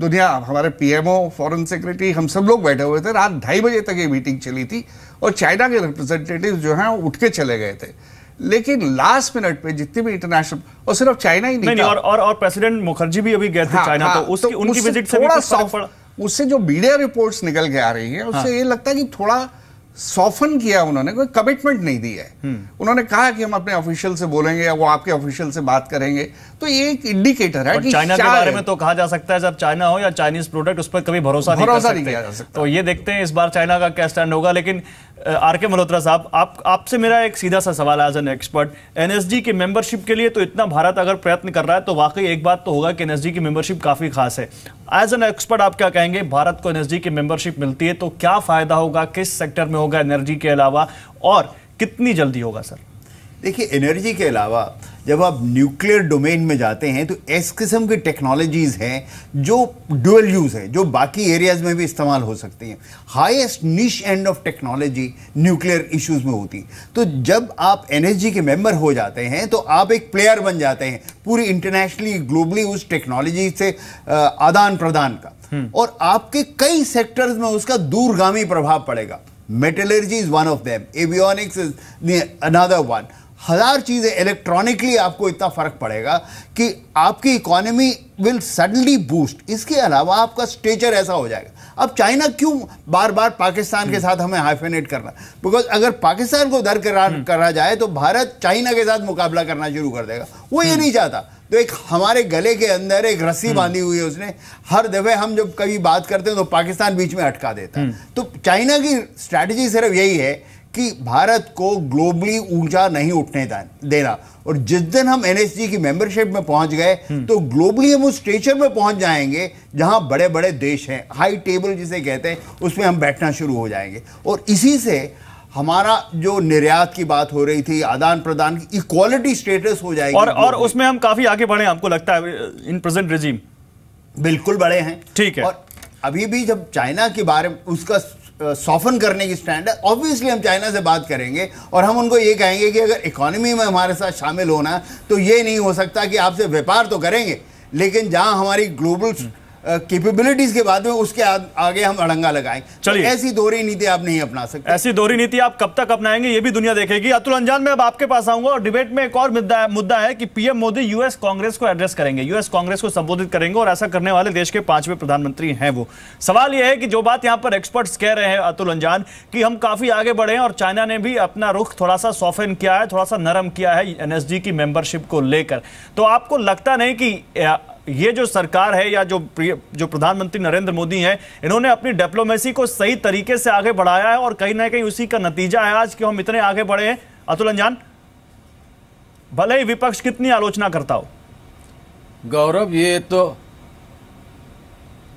दुनिया, हमारे पीएमओ, फॉरेन सेक्रेटरी, हम सब लोग बैठे हुए थे। रात 2:30 बजे तक ये मीटिंग चली थी और चाइना के रिप्रेजेंटेटिव जो हैं उठ के चले गए थे। लेकिन लास्ट मिनट पे जितने भी इंटरनेशनल, और सिर्फ चाइना ही नहीं, और प्रेसिडेंट मुखर्जी भी अभी गए थे चाइना, तो उनकी विजिट से थोड़ा सॉफ्ट, उससे जो मीडिया रिपोर्ट्स निकल के आ रही है उससे ये लगता है कि थोड़ा सॉफन किया उन्होंने, कोई कमिटमेंट नहीं दी है। उन्होंने कहा कि हम अपने ऑफिशियल से बोलेंगे या वो आपके ऑफिशियल से बात करेंगे, तो ये एक इंडिकेटर है कि चाइना के बारे में तो कहा जा सकता है जब चाइना हो या चाइनीज प्रोडक्ट, उस पर कभी भरोसा नहीं किया जा सकता। तो ये देखते हैं इस बार चाइना का क्या स्टैंड होगा। लेकिन आर के मल्होत्रा साहब, आपसे मेरा एक सीधा सा सवाल एज एन एक्सपर्ट, एनएसजी की मेंबरशिप के लिए तो इतना भारत अगर प्रयत्न कर रहा है तो वाकई एक बात तो होगा कि एनएसजी की मेंबरशिप काफ़ी खास है। एज एन एक्सपर्ट आप क्या कहेंगे, भारत को एनएसजी की मेंबरशिप मिलती है तो क्या फ़ायदा होगा, किस सेक्टर में होगा एनर्जी के अलावा, और कितनी जल्दी होगा? सर देखिए, एनर्जी के अलावा जब आप न्यूक्लियर डोमेन में जाते हैं तो इस किस्म की टेक्नोलॉजीज़ हैं जो ड्यूअल यूज़ है, जो बाकी एरियाज़ में भी इस्तेमाल हो सकती हैं। Highest niche end of technology nuclear issues में होती है। तो जब आप एनर्जी के मेंबर हो जाते हैं तो आप एक प्लेयर बन जाते हैं पूरी इंटरनेशनली, ग्लोबली उस टेक्नोलॉजी से आदान प्रदान का, और आपके कई सेक्टर्स में उसका दूरगामी प्रभाव पड़ेगा। Metallurgy is one of them, avionics is another one, हज़ार चीज़ें। इलेक्ट्रॉनिकली आपको इतना फ़र्क पड़ेगा कि आपकी इकोनॉमी विल सडनली बूस्ट। इसके अलावा आपका स्टेचर ऐसा हो जाएगा। अब चाइना क्यों बार बार पाकिस्तान के साथ हमें हाइफेनेट करना? बिकॉज अगर पाकिस्तान को दरकिनार करा जाए तो भारत चाइना के साथ मुकाबला करना शुरू कर देगा। वो ये नहीं चाहता। तो एक हमारे गले के अंदर एक रस्सी बांधी हुई है उसने। हर दफे हम जब कभी बात करते हैं तो पाकिस्तान बीच में अटका देता है। तो चाइना की स्ट्रैटेजी सिर्फ यही है कि भारत को ग्लोबली ऊंचा नहीं उठने देना। और जिस दिन हम एनएसजी की मेंबरशिप में पहुंच गए तो ग्लोबली हम उस स्टेचर में पहुंच जाएंगे जहां बड़े बड़े देश हैं, हाई टेबल जिसे कहते हैं, उसमें हम बैठना शुरू हो जाएंगे। और इसी से हमारा जो निर्यात की बात हो रही थी, आदान प्रदान की, इक्वालिटी स्टेटस हो जाएगी और उसमें हम काफी आगे बढ़े। आपको लगता है इन प्रेजेंट रेजिम? बिल्कुल बढ़े हैं। ठीक है। और अभी भी जब चाइना के बारे में उसका सॉफन करने की स्टैंड है, ऑब्वियसली हम चाइना से बात करेंगे और हम उनको ये कहेंगे कि अगर इकोनॉमी में हमारे साथ शामिल होना तो ये नहीं हो सकता कि आपसे व्यापार तो करेंगे, लेकिन जहां हमारी ग्लोबल कैपेबिलिटीज के बाद में उसके आगे हम अड़ंगा लगाएंगे। चलिए, ऐसी दोहरी नीति आप नहीं अपना सकते। ऐसी दोहरी नीति आप कब तक अपनाएंगे ये भी दुनिया देखेगी। अतुल अंजान, मैं अब आपके पास आऊंगा और डिबेट में एक और मुद्दा है कि पीएम मोदी यूएस कांग्रेस को एड्रेस करेंगे, यूएस कांग्रेस को संबोधित करेंगे, और ऐसा करने वाले देश के 5वें प्रधानमंत्री हैं वो। सवाल यह है कि जो बात यहाँ पर एक्सपर्ट्स कह रहे हैं अतुल अंजान कि हम काफी आगे बढ़े हैं और चाइना ने भी अपना रुख थोड़ा सा सॉफ्टन किया है, थोड़ा सा नरम किया है एनएसजी की मेंबरशिप को लेकर, तो आपको लगता नहीं कि ये जो सरकार है या जो प्रधानमंत्री नरेंद्र मोदी हैं, इन्होंने अपनी डिप्लोमेसी को सही तरीके से आगे बढ़ाया है और कहीं ना कहीं उसी का नतीजा है आज कि हम इतने आगे बढ़े हैं। अतुल अंजान, भले ही विपक्ष कितनी आलोचना करता हो। गौरव, ये तो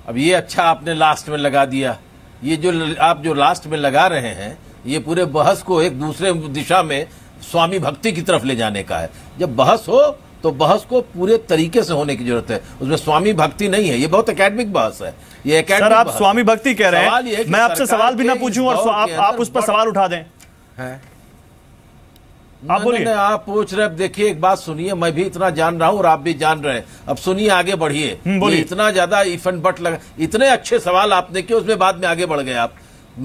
अब ये अच्छा आपने लास्ट में लगा दिया, ये जो आप जो लास्ट में लगा रहे हैं ये पूरे बहस को एक दूसरे दिशा में स्वामी भक्ति की तरफ ले जाने का है। जब बहस हो तो बहस को पूरे तरीके से होने की जरूरत है, उसमें स्वामी भक्ति नहीं है। ये बहुत एकेडमिक बहस है, ये एकेडमिक। सर, आप स्वामी भक्ति कह रहे हैं, मैं आपसे सवाल भी ना पूछूं और आप उस पर सवाल उठा दें। आप बोलिए, आप पूछ रहे। अब देखिए, एक बात सुनिए, मैं भी इतना जान रहा हूँ और आप भी जान रहे हैं, अब सुनिए, आगे बढ़िए। इतना ज्यादा इफ एंड बट लगा, इतने अच्छे सवाल आपने किए, उसमें बाद में आगे बढ़ गए आप।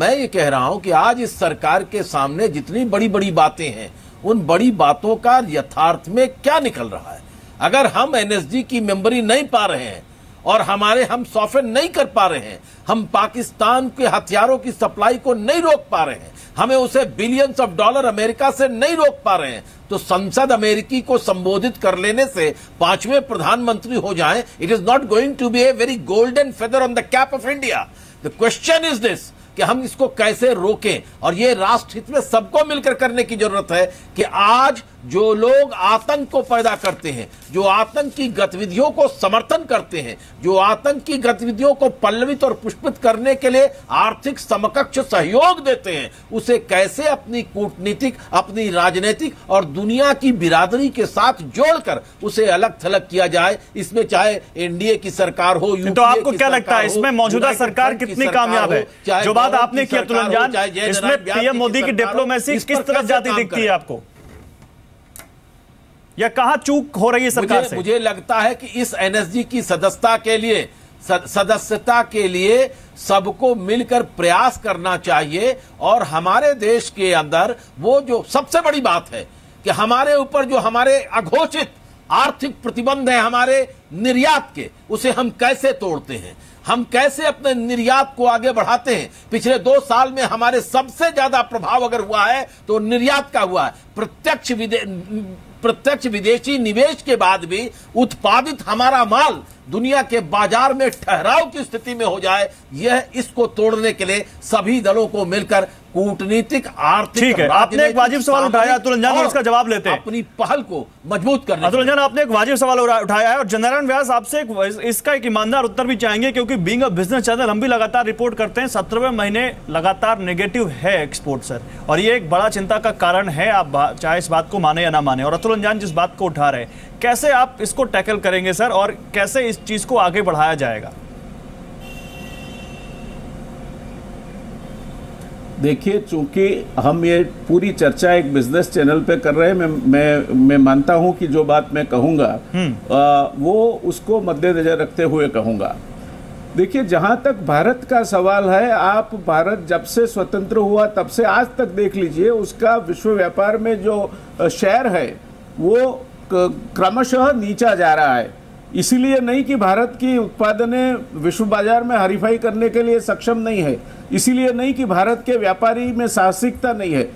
मैं ये कह रहा हूँ कि आज इस सरकार के सामने जितनी बड़ी बड़ी बातें हैं, उन बड़ी बातों का यथार्थ में क्या निकल रहा है। अगर हम एनएसजी की मेंबरी नहीं पा रहे हैं और हम सॉफ्टवेयर नहीं कर पा रहे हैं, हम पाकिस्तान के हथियारों की सप्लाई को नहीं रोक पा रहे हैं, हमें उसे बिलियंस ऑफ डॉलर अमेरिका से नहीं रोक पा रहे हैं, तो संसद अमेरिकी को संबोधित कर लेने से पांचवें प्रधानमंत्री हो जाएं, it is not going to be a very golden feather on the cap of India. The question is this कि हम इसको कैसे रोकें, और ये राष्ट्रहित में सबको मिलकर करने की जरूरत है कि आज जो लोग आतंक को पैदा करते हैं, जो आतंक की गतिविधियों को समर्थन करते हैं, जो आतंक की गतिविधियों को पल्लवित और पुष्पित करने के लिए आर्थिक समकक्ष सहयोग देते हैं, उसे कैसे अपनी कूटनीतिक, अपनी राजनीतिक और दुनिया की बिरादरी के साथ जोड़कर उसे अलग थलग किया जाए। इसमें चाहे एनडीए की सरकार हो, यूपीए की सरकार हो, तो आपको क्या लगता है इसमें मौजूदा सरकार कितनी कामयाब है? जो बात आपने की अतुल अंजान, इसमें पीएम मोदी की डिप्लोमेसी किस तरफ जाती दिखती है आपको, या कहां चूक हो रही है सरकार से? मुझे लगता है कि इस एनएसजी की सदस्यता के लिए सबको मिलकर प्रयास करना चाहिए। और हमारे देश के अंदर वो जो सबसे बड़ी बात है कि हमारे ऊपर जो हमारे अघोषित आर्थिक प्रतिबंध है हमारे निर्यात के, उसे हम कैसे तोड़ते हैं, हम कैसे अपने निर्यात को आगे बढ़ाते हैं। पिछले 2 साल में हमारे सबसे ज्यादा प्रभाव अगर हुआ है तो निर्यात का हुआ है। प्रत्यक्ष विदेशी निवेश के बाद भी उत्पादित हमारा माल दुनिया के बाजार में ठहराव की स्थिति में हो जाए, यह इसको तोड़ने के लिए सभी दलों को मिलकर कूटनीतिक, आर्थिक। ठीक है, आपने एक वाजिब सवाल उठाया अतुल अंजान, और इसका जवाब लेते हैं। अपनी पहल को मजबूत करने अतुल अंजान, आपने एक वाजिब सवाल उठाया है और जयनारायण व्यास आपसे इसका एक ईमानदार उत्तर भी चाहेंगे, क्योंकि बीइंग अ बिजनेस चैनल हम भी लगातार रिपोर्ट करते हैं 17वें महीने लगातार नेगेटिव है एक्सपोर्ट सर, और ये एक बड़ा चिंता का कारण है, आप चाहे इस बात को माने या ना माने। और अतुल अंजान जिस बात को उठा रहे हैं, कैसे आप इसको टैकल करेंगे सर, और कैसे इस चीज को आगे बढ़ाया जाएगा? देखिए, चूंकि हम ये पूरी चर्चा एक बिजनेस चैनल पे कर रहे हैं, मैं मानता हूं कि जो बात मैं कहूंगा वो उसको मद्देनजर रखते हुए कहूंगा। देखिए, जहां तक भारत का सवाल है, आप भारत जब से स्वतंत्र हुआ तब से आज तक देख लीजिए, उसका विश्व व्यापार में जो शेयर है वो क्रमशः नीचा जा रहा है। इसीलिए नहीं कि भारत की उत्पादने विश्व बाजार में हरीफाई करने के लिए सक्षम नहीं है, इसीलिए नहीं कि भारत के व्यापारी में साहसिकता नहीं है।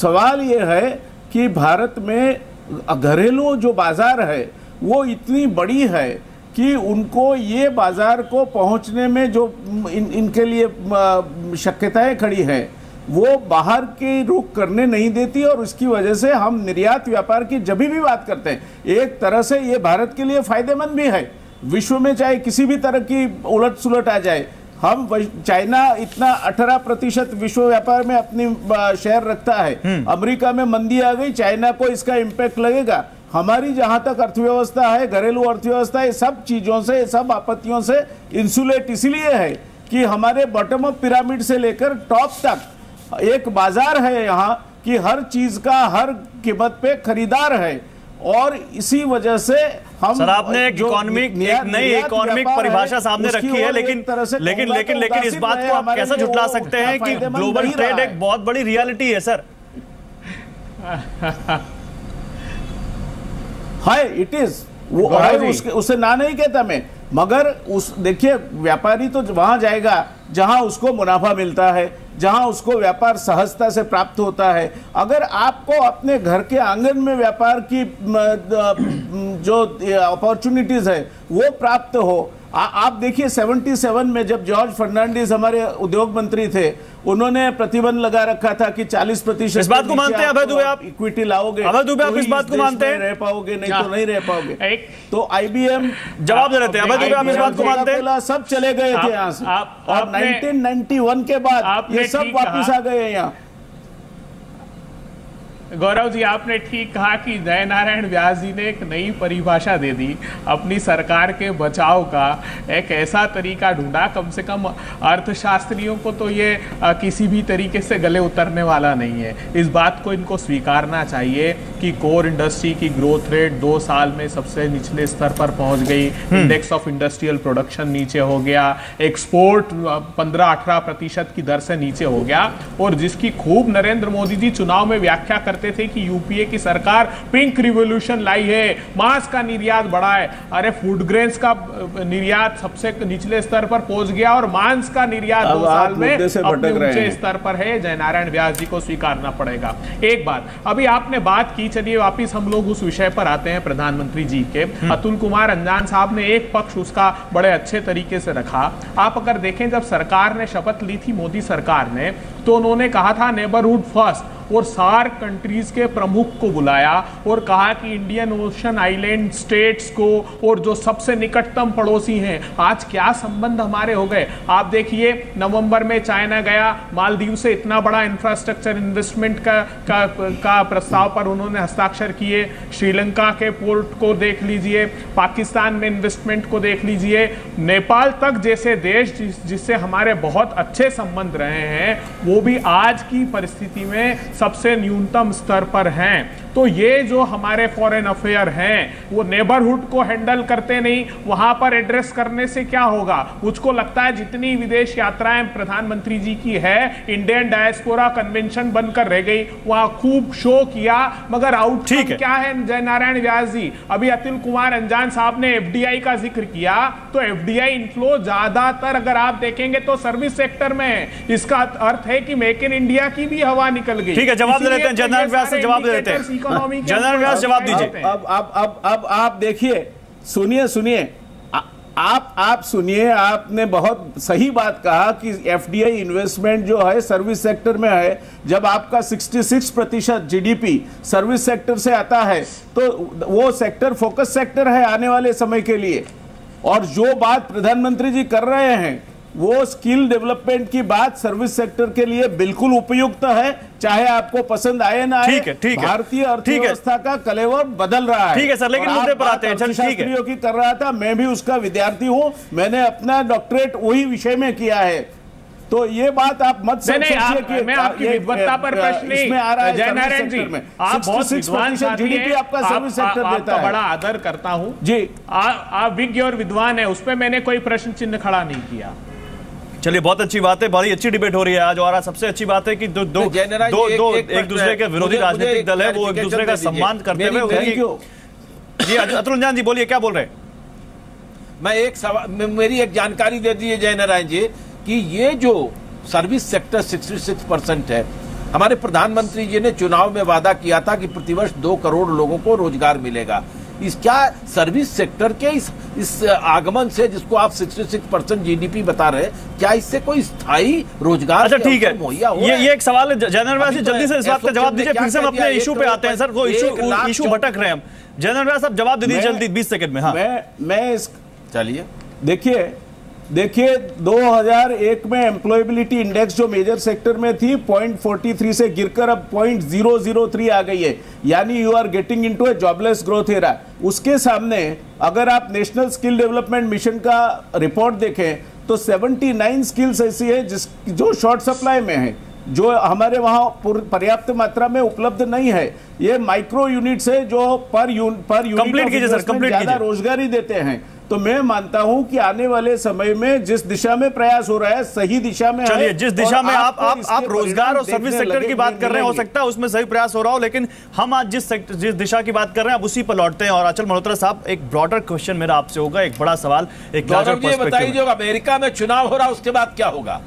सवाल ये है कि भारत में घरेलू जो बाजार है वो इतनी बड़ी है कि उनको ये बाजार को पहुंचने में जो इनके लिए शक्यताएं खड़ी हैं वो बाहर के रुख करने नहीं देती, और उसकी वजह से हम निर्यात व्यापार की जब भी बात करते हैं, एक तरह से ये भारत के लिए फायदेमंद भी है। विश्व में चाहे किसी भी तरह की उलट सुलट आ जाए, हम चाइना इतना 18% विश्व व्यापार में अपनी शेयर रखता है, अमेरिका में मंदी आ गई, चाइना को इसका इम्पैक्ट लगेगा। हमारी जहाँ तक अर्थव्यवस्था है, घरेलू अर्थव्यवस्था, ये सब चीज़ों से, सब आपत्तियों से इंसुलेट इसलिए है कि हमारे बॉटम ऑफ पिरामिड से लेकर टॉप तक एक बाजार है यहाँ कि हर चीज का हर कीमत पे खरीदार है, और इसी वजह से हम। सर, आपने एक इकोनॉमिक परिभाषा सामने रखी है, लेकिन इस बात को आप कैसे झुटला सकते हैं कि ग्लोबल ट्रेड एक बहुत बड़ी रियलिटी है सर? हाय, इट इज वो, उसे ना नहीं कहता मैं, मगर उस देखिए, व्यापारी तो वहां जाएगा जहां उसको मुनाफा मिलता है, जहां उसको व्यापार सहजता से प्राप्त होता है। अगर आपको अपने घर के आंगन में व्यापार की जो अपॉर्चुनिटीज है वो प्राप्त हो। आप देखिए 77 में जब जॉर्ज फर्नांडिस हमारे उद्योग मंत्री थे, उन्होंने प्रतिबंध लगा रखा था कि 40%। इस बात को मानते हैं अभय दुबे आप? इक्विटी लाओगे अभय दुबे, आप इस बात को मानते हैं? रह पाओगे नहीं तो नहीं रह पाओगे। तो IBM जवाब दे रहे थे अभय दुबे, आप इस बात को मानते हैं? सब चले गए थे यहाँ से और 1991 के बाद ये सब वापस आ गए यहाँ। गौरव जी आपने ठीक कहा कि जयनारायण व्यास जी ने एक नई परिभाषा दे दी अपनी सरकार के बचाव का, एक ऐसा तरीका ढूंढा कम से कम अर्थशास्त्रियों को तो ये किसी भी तरीके से गले उतरने वाला नहीं है। इस बात को इनको स्वीकारना चाहिए कि कोर इंडस्ट्री की ग्रोथ रेट 2 साल में सबसे निचले स्तर पर पहुंच गई, इंडेक्स ऑफ इंडस्ट्रियल प्रोडक्शन नीचे हो गया, एक्सपोर्ट 15-18% की दर से नीचे हो गया, और जिसकी खूब नरेंद्र मोदी जी चुनाव में व्याख्या थे कि यूपीए की सरकार पिंक रिवॉल्यूशन लाई है, मांस का निर्यात बढ़ा है। अरे फूड ग्रेन्स का निर्यात सबसे निचले स्तर पर पहुंच गया और मांस का निर्यात 2 साल में अपने ऊंचे स्तर पर है। जयनारायण व्यास जी को स्वीकारना पड़ेगा। एक बात अभी आपने बात की, चलिए वापिस हम लोग उस विषय पर आते हैं प्रधानमंत्री जी के। अतुल कुमार अंजान साहब ने एक पक्ष उसका बड़े अच्छे तरीके से रखा। आप अगर देखें जब सरकार ने शपथ ली थी मोदी सरकार ने, तो उन्होंने कहा था नेबरहुड फर्स्ट और सार्क कंट्रीज के प्रमुख को बुलाया और कहा कि इंडियन ओशन आइलैंड स्टेट्स को और जो सबसे निकटतम पड़ोसी हैं, आज क्या संबंध हमारे हो गए। आप देखिए नवंबर में चाइना गया, मालदीव से इतना बड़ा इंफ्रास्ट्रक्चर इन्वेस्टमेंट का प्रस्ताव पर उन्होंने हस्ताक्षर किए। श्रीलंका के पोर्ट को देख लीजिए, पाकिस्तान में इन्वेस्टमेंट को देख लीजिए, नेपाल तक जैसे देश जिससे हमारे बहुत अच्छे संबंध रहे हैं वो भी आज की परिस्थिति में सबसे न्यूनतम स्तर पर हैं। तो ये जो हमारे फॉरेन अफेयर हैं वो नेबरहुड को हैंडल करते नहीं, वहां पर एड्रेस करने से क्या होगा। मुझको लगता है जितनी विदेश यात्राएं प्रधानमंत्री जी की है, इंडियन डायस्पोरा कन्वेंशन बनकर रह गई, वहां खूब शो किया मगर आउटकम क्या है जयनारायण व्यास जी। अभी अतुल कुमार अंजान साहब ने FDI का जिक्र किया, तो FDI इनफ्लो ज्यादातर अगर आप देखेंगे तो सर्विस सेक्टर में है। इसका अर्थ है कि मेक इन इंडिया की भी हवा निकल गई। जवाब दे देते हैं जयनारायण व्यास से, जवाब दे देते हैं जयनारायण व्यास, जवाब दीजिए। अब आप देखिए, सुनिए आप सुनिए, आपने बहुत सही बात कहा कि FDI इन्वेस्टमेंट जो है सर्विस सेक्टर में है। जब आपका 66% GDP सर्विस सेक्टर से आता है तो वो सेक्टर फोकस सेक्टर है आने वाले समय के लिए। और जो बात प्रधानमंत्री जी कर रहे हैं वो स्किल डेवलपमेंट की बात सर्विस सेक्टर के लिए बिल्कुल उपयुक्त है, चाहे आपको पसंद आए ना आए। भारतीय अर्थव्यवस्था का कलेवर बदल रहा है। ठीक है सर, लेकिन मुद्दे पर आते हैं। चल ठीक है, की कर रहा था, मैं भी उसका विद्यार्थी हूँ, मैंने अपना डॉक्टरेट वही विषय में किया है। तो ये बात आप मत समझिए कि मैं आपकी विद्वत्ता पर प्रश्न नहीं आ रहा है। जयनारायण जी आप बहुत विद्वान जीडीपी आपका सर्विस सेक्टर देता है, बड़ा आदर करता हूँ जी, आप विज्ञ और विद्वान है, उसमें मैंने कोई प्रश्न चिन्ह खड़ा नहीं किया। चलिए बहुत अच्छी बात है, बड़ी अच्छी डिबेट हो रही है आज। और आज सबसे अच्छी बात है कि दो एक दूसरे के विरोधी राजनीतिक दल है वो एक दूसरे का सम्मान करते हुए। जी अतुल अंजान जी बोलिए, क्या बोल रहे हैं? मैं एक सवाल, मेरी एक जानकारी दे दीजिए जयनारायण जी कि ये जो सर्विस सेक्टर 66% है, हमारे प्रधानमंत्री जी ने चुनाव में वादा किया था कि प्रतिवर्ष 2 करोड़ लोगों को रोजगार मिलेगा। इस क्या सर्विस सेक्टर के इस आगमन से, जिसको आप 66% GDP बता रहे हैं, क्या इससे कोई स्थायी रोजगार? अच्छा ठीक है, ये एक सवाल है जनरल व्यास, जल्दी से इस बात का जवाब दीजिए, फिर से हम अपने इशू पे आते हैं। सर वो इशू भटक रहे हैं हम। जनरल व्यास आप जवाब दे दीजिए जल्दी 20 सेकंड में। हाँ मैं इस चलिए देखिए 2001 में एम्प्लॉयबिलिटी इंडेक्स जो मेजर सेक्टर में थी 0.43 से गिरकर अब 0.003 आ गई है, यानी you are getting into a jobless growth era. उसके सामने अगर आप नेशनल स्किल डेवलपमेंट मिशन का रिपोर्ट देखें तो 79 स्किल्स ऐसी है जो शॉर्ट सप्लाई में है, जो हमारे वहाँ पर्याप्त मात्रा में उपलब्ध नहीं है। ये माइक्रो यूनिट्स है जो पर यूनिट ज़्यादा रोजगारी देते हैं। तो मैं मानता हूं कि आने वाले समय में जिस दिशा में प्रयास हो रहा है सही दिशा में। चलिए जिस दिशा में आप रोजगार और सर्विस सेक्टर की बात कर रहे हैं, हो सकता है उसमें सही प्रयास हो रहा हो, लेकिन हम आज जिस दिशा की बात कर रहे हैं अब उसी पर लौटते हैं। और अचल मल्होत्रा साहब, एक ब्रॉडर क्वेश्चन मेरा आपसे होगा, एक बड़ा सवाल, एक लार्जर पर्सपेक्टिव। बताइए जो अमेरिका में चुनाव हो रहा है उसके बाद क्या होगा?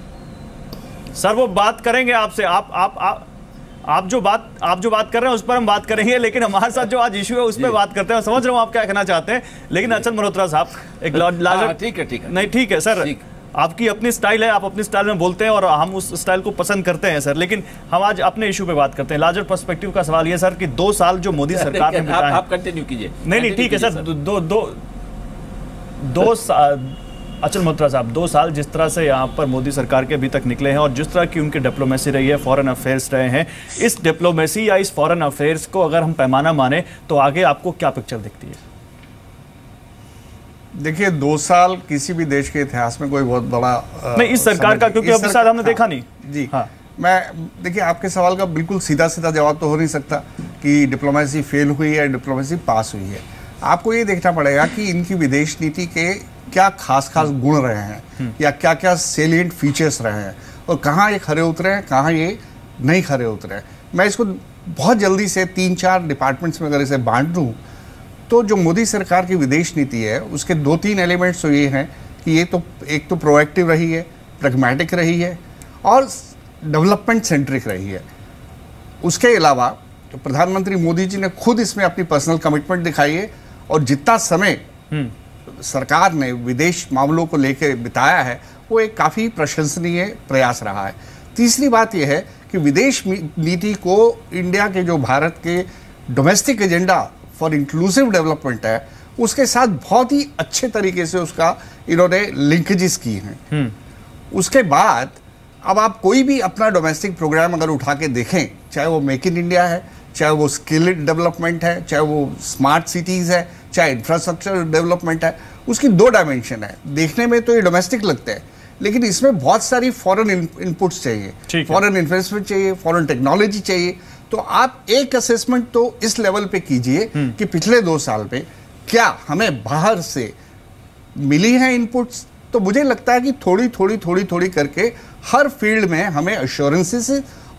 सर वो बात करेंगे आपसे, आप जो बात कर रहे हैं उस पर हम बात करेंगे, लेकिन हमारे साथ जो आज इशू है उस पर बात करते हैं। समझ रहा हूँ आप क्या कहना चाहते हैं, लेकिन अचल मल्होत्रा साहब एक लाजवाब, ठीक है नहीं ठीक है सर, आपकी अपनी स्टाइल है, आप अपनी स्टाइल में बोलते हैं और हम उस स्टाइल को पसंद करते हैं सर, लेकिन हम आज अपने इशू पे बात करते हैं। लार्जर पर्सपेक्टिव का सवाल ये सर कि 2 साल जो मोदी सरकार ने बिताए, आप कंटिन्यू कीजिए। नहीं नहीं ठीक है सर, अचल मल्होत्रा साहब 2 साल जिस तरह से यहाँ पर मोदी सरकार के अभी तक निकले हैं और जिस तरह की उनकी डिप्लोमेसी रही है, फॉरेन अफेयर्स रहे हैं, इस डिप्लोमेसी या इस फॉरेन अफेयर्स को अगर हम पैमाना माने तो आगे आपको क्या पिक्चर दिखती है? देखिए 2 साल किसी भी देश के इतिहास में कोई बहुत बड़ा नहीं, इस सरकार का, क्योंकि अभी शायद हमने देखा नहीं जी। हाँ मैं देखिए आपके सवाल का बिल्कुल सीधा सीधा जवाब तो हो नहीं सकता कि डिप्लोमेसी फेल हुई है डिप्लोमेसी पास हुई है। आपको ये देखना पड़ेगा कि इनकी विदेश नीति के क्या खास गुण रहे हैं या क्या क्या सेलिएंट फीचर्स रहे हैं और कहाँ ये खरे उतरे हैं, कहाँ ये नहीं खरे उतरे हैं। मैं इसको बहुत जल्दी से 3-4 डिपार्टमेंट्स में अगर इसे बांट दूँ तो जो मोदी सरकार की विदेश नीति है उसके 2-3 एलिमेंट्स तो ये हैं कि ये तो एक तो प्रोएक्टिव रही है, प्रैग्मेटिक रही है और डेवलपमेंट सेंट्रिक रही है। उसके अलावा तो प्रधानमंत्री मोदी जी ने खुद इसमें अपनी पर्सनल कमिटमेंट दिखाई है और जितना समय सरकार ने विदेश मामलों को लेकर बिताया है वो एक काफ़ी प्रशंसनीय प्रयास रहा है। तीसरी बात यह है कि विदेश नीति को इंडिया के जो भारत के domestic agenda for inclusive development है उसके साथ बहुत ही अच्छे तरीके से उसका इन्होंने लिंकेजेस की हैं। उसके बाद अब आप कोई भी अपना डोमेस्टिक प्रोग्राम अगर उठा के देखें, चाहे वो मेक इन इंडिया है, चाहे वो स्किल डेवलपमेंट है, चाहे वो स्मार्ट सिटीज़ है, चाहे इंफ्रास्ट्रक्चर डेवलपमेंट है, उसकी 2 डायमेंशन है। देखने में तो ये डोमेस्टिक लगते हैं लेकिन इसमें बहुत सारी फॉरेन इनपुट्स चाहिए, फॉरेन इन्वेस्टमेंट चाहिए, फॉरेन टेक्नोलॉजी चाहिए। तो आप एक असेसमेंट तो इस लेवल पे कीजिए कि पिछले 2 साल पे क्या हमें बाहर से मिली हैं इनपुट्स। तो मुझे लगता है कि थोड़ी थोड़ी करके हर फील्ड में हमें अश्योरेंसेस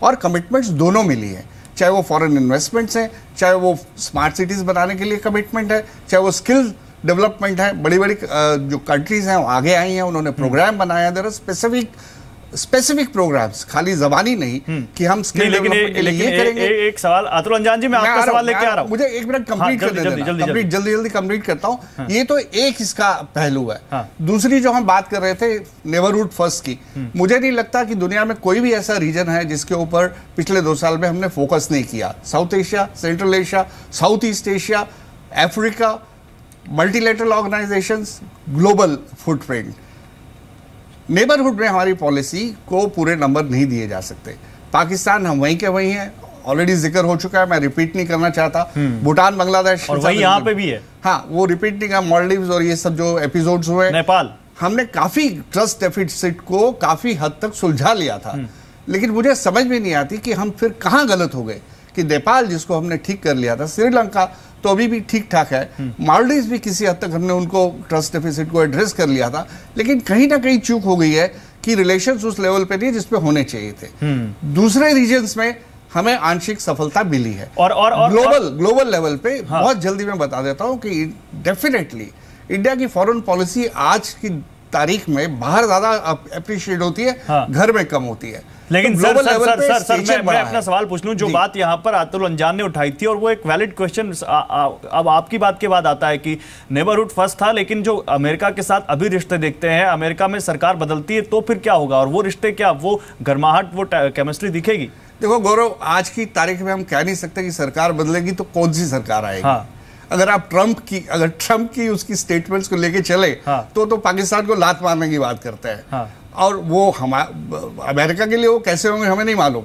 और कमिटमेंट्स दोनों मिली हैं, चाहे वो फॉरेन इन्वेस्टमेंट्स हैं, चाहे वो स्मार्ट सिटीज़ बनाने के लिए कमिटमेंट है, चाहे वो स्किल डेवलपमेंट है। बड़ी बड़ी जो कंट्रीज़ हैं वो आगे आई हैं, उन्होंने प्रोग्राम बनाया, देयर आर स्पेसिफिक प्रोग्राम्स, खाली जबानी नहीं कि हम स्किल डेवलपमेंट के लिए करेंगे। एक सवाल अतुल अंजान जी, मैं आपका सवाल लेके आ रहा हूं, मुझे 1 मिनट कंप्लीट कर देना, जल्दी कंप्लीट करता हूं। ये तो एक इसका पहलू है। दूसरी जो हम बात कर रहे थे नेबरहुड फर्स्ट की, मुझे नहीं लगता कि दुनिया में कोई भी ऐसा रीजन है जिसके ऊपर पिछले 2 साल में हमने फोकस नहीं किया। South Asia, Central Asia, South East Asia, Africa, multilateral organisations, global footprint. Neighbourhood में हमारी पॉलिसी को पूरे नंबर नहीं दिए जा सकते। पाकिस्तान हम वहीं के वहीं हैं, ऑलरेडी जिक्र हो चुका है, मैं रिपीट नहीं करना चाहता। भूटान, बांग्लादेश और वहीं यहाँ पे भी है, हाँ वो रिपीट नहीं कर। मालदीव्स और ये सब जो एपिसोड्स हुए, नेपाल, हमने काफ़ी ट्रस्ट डेफिसिट को काफ़ी हद तक सुलझा लिया था। लेकिन मुझे समझ में नहीं आती कि हम फिर कहाँ गलत हो गए कि नेपाल जिसको हमने ठीक कर लिया था, श्रीलंका तो अभी भी ठीक ठाक है, मालदीव्स भी किसी हद तक हमने उनको ट्रस्ट डेफिसिट को एड्रेस कर लिया था, लेकिन कहीं ना कहीं चूक हो गई है कि रिलेशंस उस लेवल पे नहीं जिस पे होने चाहिए थे। दूसरे रीजन्स में हमें आंशिक सफलता मिली है और ग्लोबल लेवल पे बहुत जल्दी मैं बता देता हूँ कि डेफिनेटली इंडिया की फॉरेन पॉलिसी आज की तारीख में बाहर ज्यादा अप्रिशिएट होती है, घर में कम होती है। लेकिन तो सर मैं अपना सवाल पूछ लूं, जो बात यहाँ पर अतुल अंजान ने उठाई थी और वो एक वैलिड क्वेश्चन अब आपकी बात के बाद आता है कि नेबरहुड फर्स्ट था, लेकिन जो अमेरिका के साथ अभी रिश्ते देखते हैं, अमेरिका में सरकार बदलती है तो फिर क्या होगा और वो रिश्ते क्या, वो गर्माहट, वो केमिस्ट्री दिखेगी? देखो गौरव, आज की तारीख में हम कह नहीं सकते कि सरकार बदलेगी तो कौन सी सरकार आएगी। अगर आप ट्रम्प की उसकी स्टेटमेंट्स को लेके चले तो पाकिस्तान को लात मारने की बात करते हैं। और वो अमेरिका के लिए वो कैसे होंगे हमें नहीं मालूम,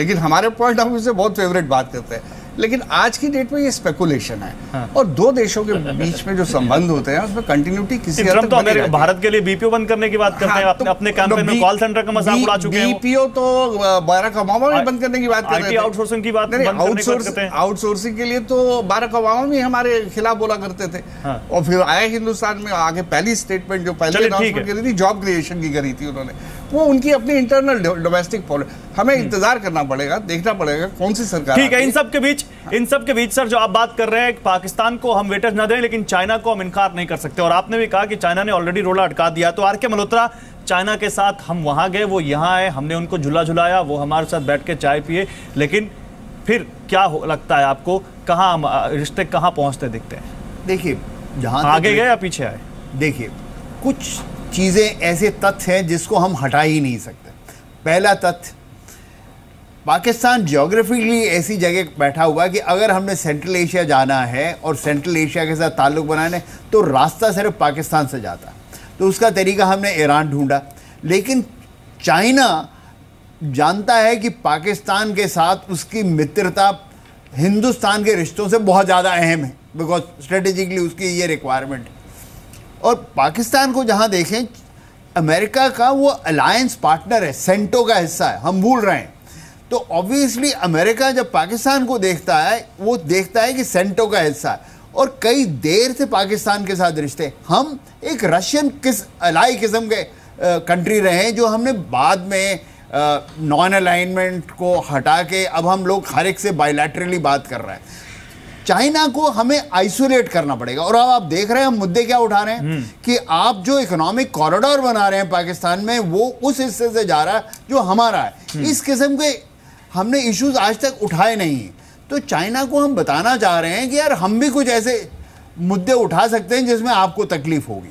लेकिन हमारे पॉइंट ऑफ व्यू से बहुत फेवरेट बात करते हैं। लेकिन आज की डेट में ये स्पेकुलेशन है। और दो देशों के बीच में जो संबंध होते हैं उसमें कंटिन्यूटी किसी हद तक बनी रहती है। भारत के लिए बीपीओ बंद करने की बात करते हैं, अपने कैंपेन में कॉल सेंटर का मजाक उड़ा चुके हैं। बीपीओ तो बराक ओबामा भी बंद करने की बात कर रहे थे, आउटसोर्सिंग की बात नहीं, आउटसोर्सिंग के लिए तो बराक ओबामा भी हमारे खिलाफ बोला करते थे और फिर आए हिंदुस्तान में आगे पहली स्टेटमेंट जो पहले अनाउंसमेंट करी थी जॉब क्रिएशन की करी थी उन्होंने, वो उनकी अपनी इंटरनल डोमेस्टिक पॉलिसी, हमें इंतजार करना पड़ेगा, देखना पड़ेगा कौन सी सरकार। ठीक है, इन सब के बीच सर जो आप बात कर रहे हैं पाकिस्तान को हम वेटेज ना दें लेकिन चाइना को हम इनकार नहीं कर सकते, और आपने भी कहा कि चाइना ने ऑलरेडी रोला अटका दिया। तो आर के मल्होत्रा, चाइना के साथ हम वहां गए, वो यहाँ आए, हमने उनको झुला झुलाया, वो हमारे साथ बैठ के चाय पिए, लेकिन फिर क्या लगता है आपको, कहाँ रिश्ते कहाँ पहुँचते दिखते हैं? देखिए, जहाँ आगे गए या पीछे आए, देखिए कुछ चीज़ें ऐसे तथ्य हैं जिसको हम हटा ही नहीं सकते। पहला तथ्य, पाकिस्तान ज्योग्राफिकली ऐसी जगह बैठा हुआ है कि अगर हमने सेंट्रल एशिया जाना है और सेंट्रल एशिया के साथ ताल्लुक़ बनाने, तो रास्ता सिर्फ पाकिस्तान से जाता, तो उसका तरीका हमने ईरान ढूंढा। लेकिन चाइना जानता है कि पाकिस्तान के साथ उसकी मित्रता हिंदुस्तान के रिश्तों से बहुत ज़्यादा अहम है, बिकॉज स्ट्रेटेजिकली उसकी ये रिक्वायरमेंट। और पाकिस्तान को जहाँ देखें, अमेरिका का वो अलायंस पार्टनर है, सेंटो का हिस्सा है, हम भूल रहे हैं। तो ऑब्वियसली अमेरिका जब पाकिस्तान को देखता है, वो देखता है कि सेंटो का हिस्सा है, और कई देर से पाकिस्तान के साथ रिश्ते, हम एक रशियन अलाई किस्म के कंट्री रहे हैं, जो हमने बाद में नॉन अलाइनमेंट को हटा के अब हम लोग हर एक से बायलैटरली बात कर रहे हैं। चाइना को हमें आइसोलेट करना पड़ेगा। और अब आप देख रहे हैं हम मुद्दे क्या उठा रहे हैं कि आप जो इकोनॉमिक कॉरिडोर बना रहे हैं पाकिस्तान में, वो उस हिस्से से जा रहा है जो हमारा है। इस किस्म के हमने इश्यूज आज तक उठाए नहीं, तो चाइना को हम बताना चाह रहे हैं कि यार हम भी कुछ ऐसे मुद्दे उठा सकते हैं जिसमें आपको तकलीफ होगी,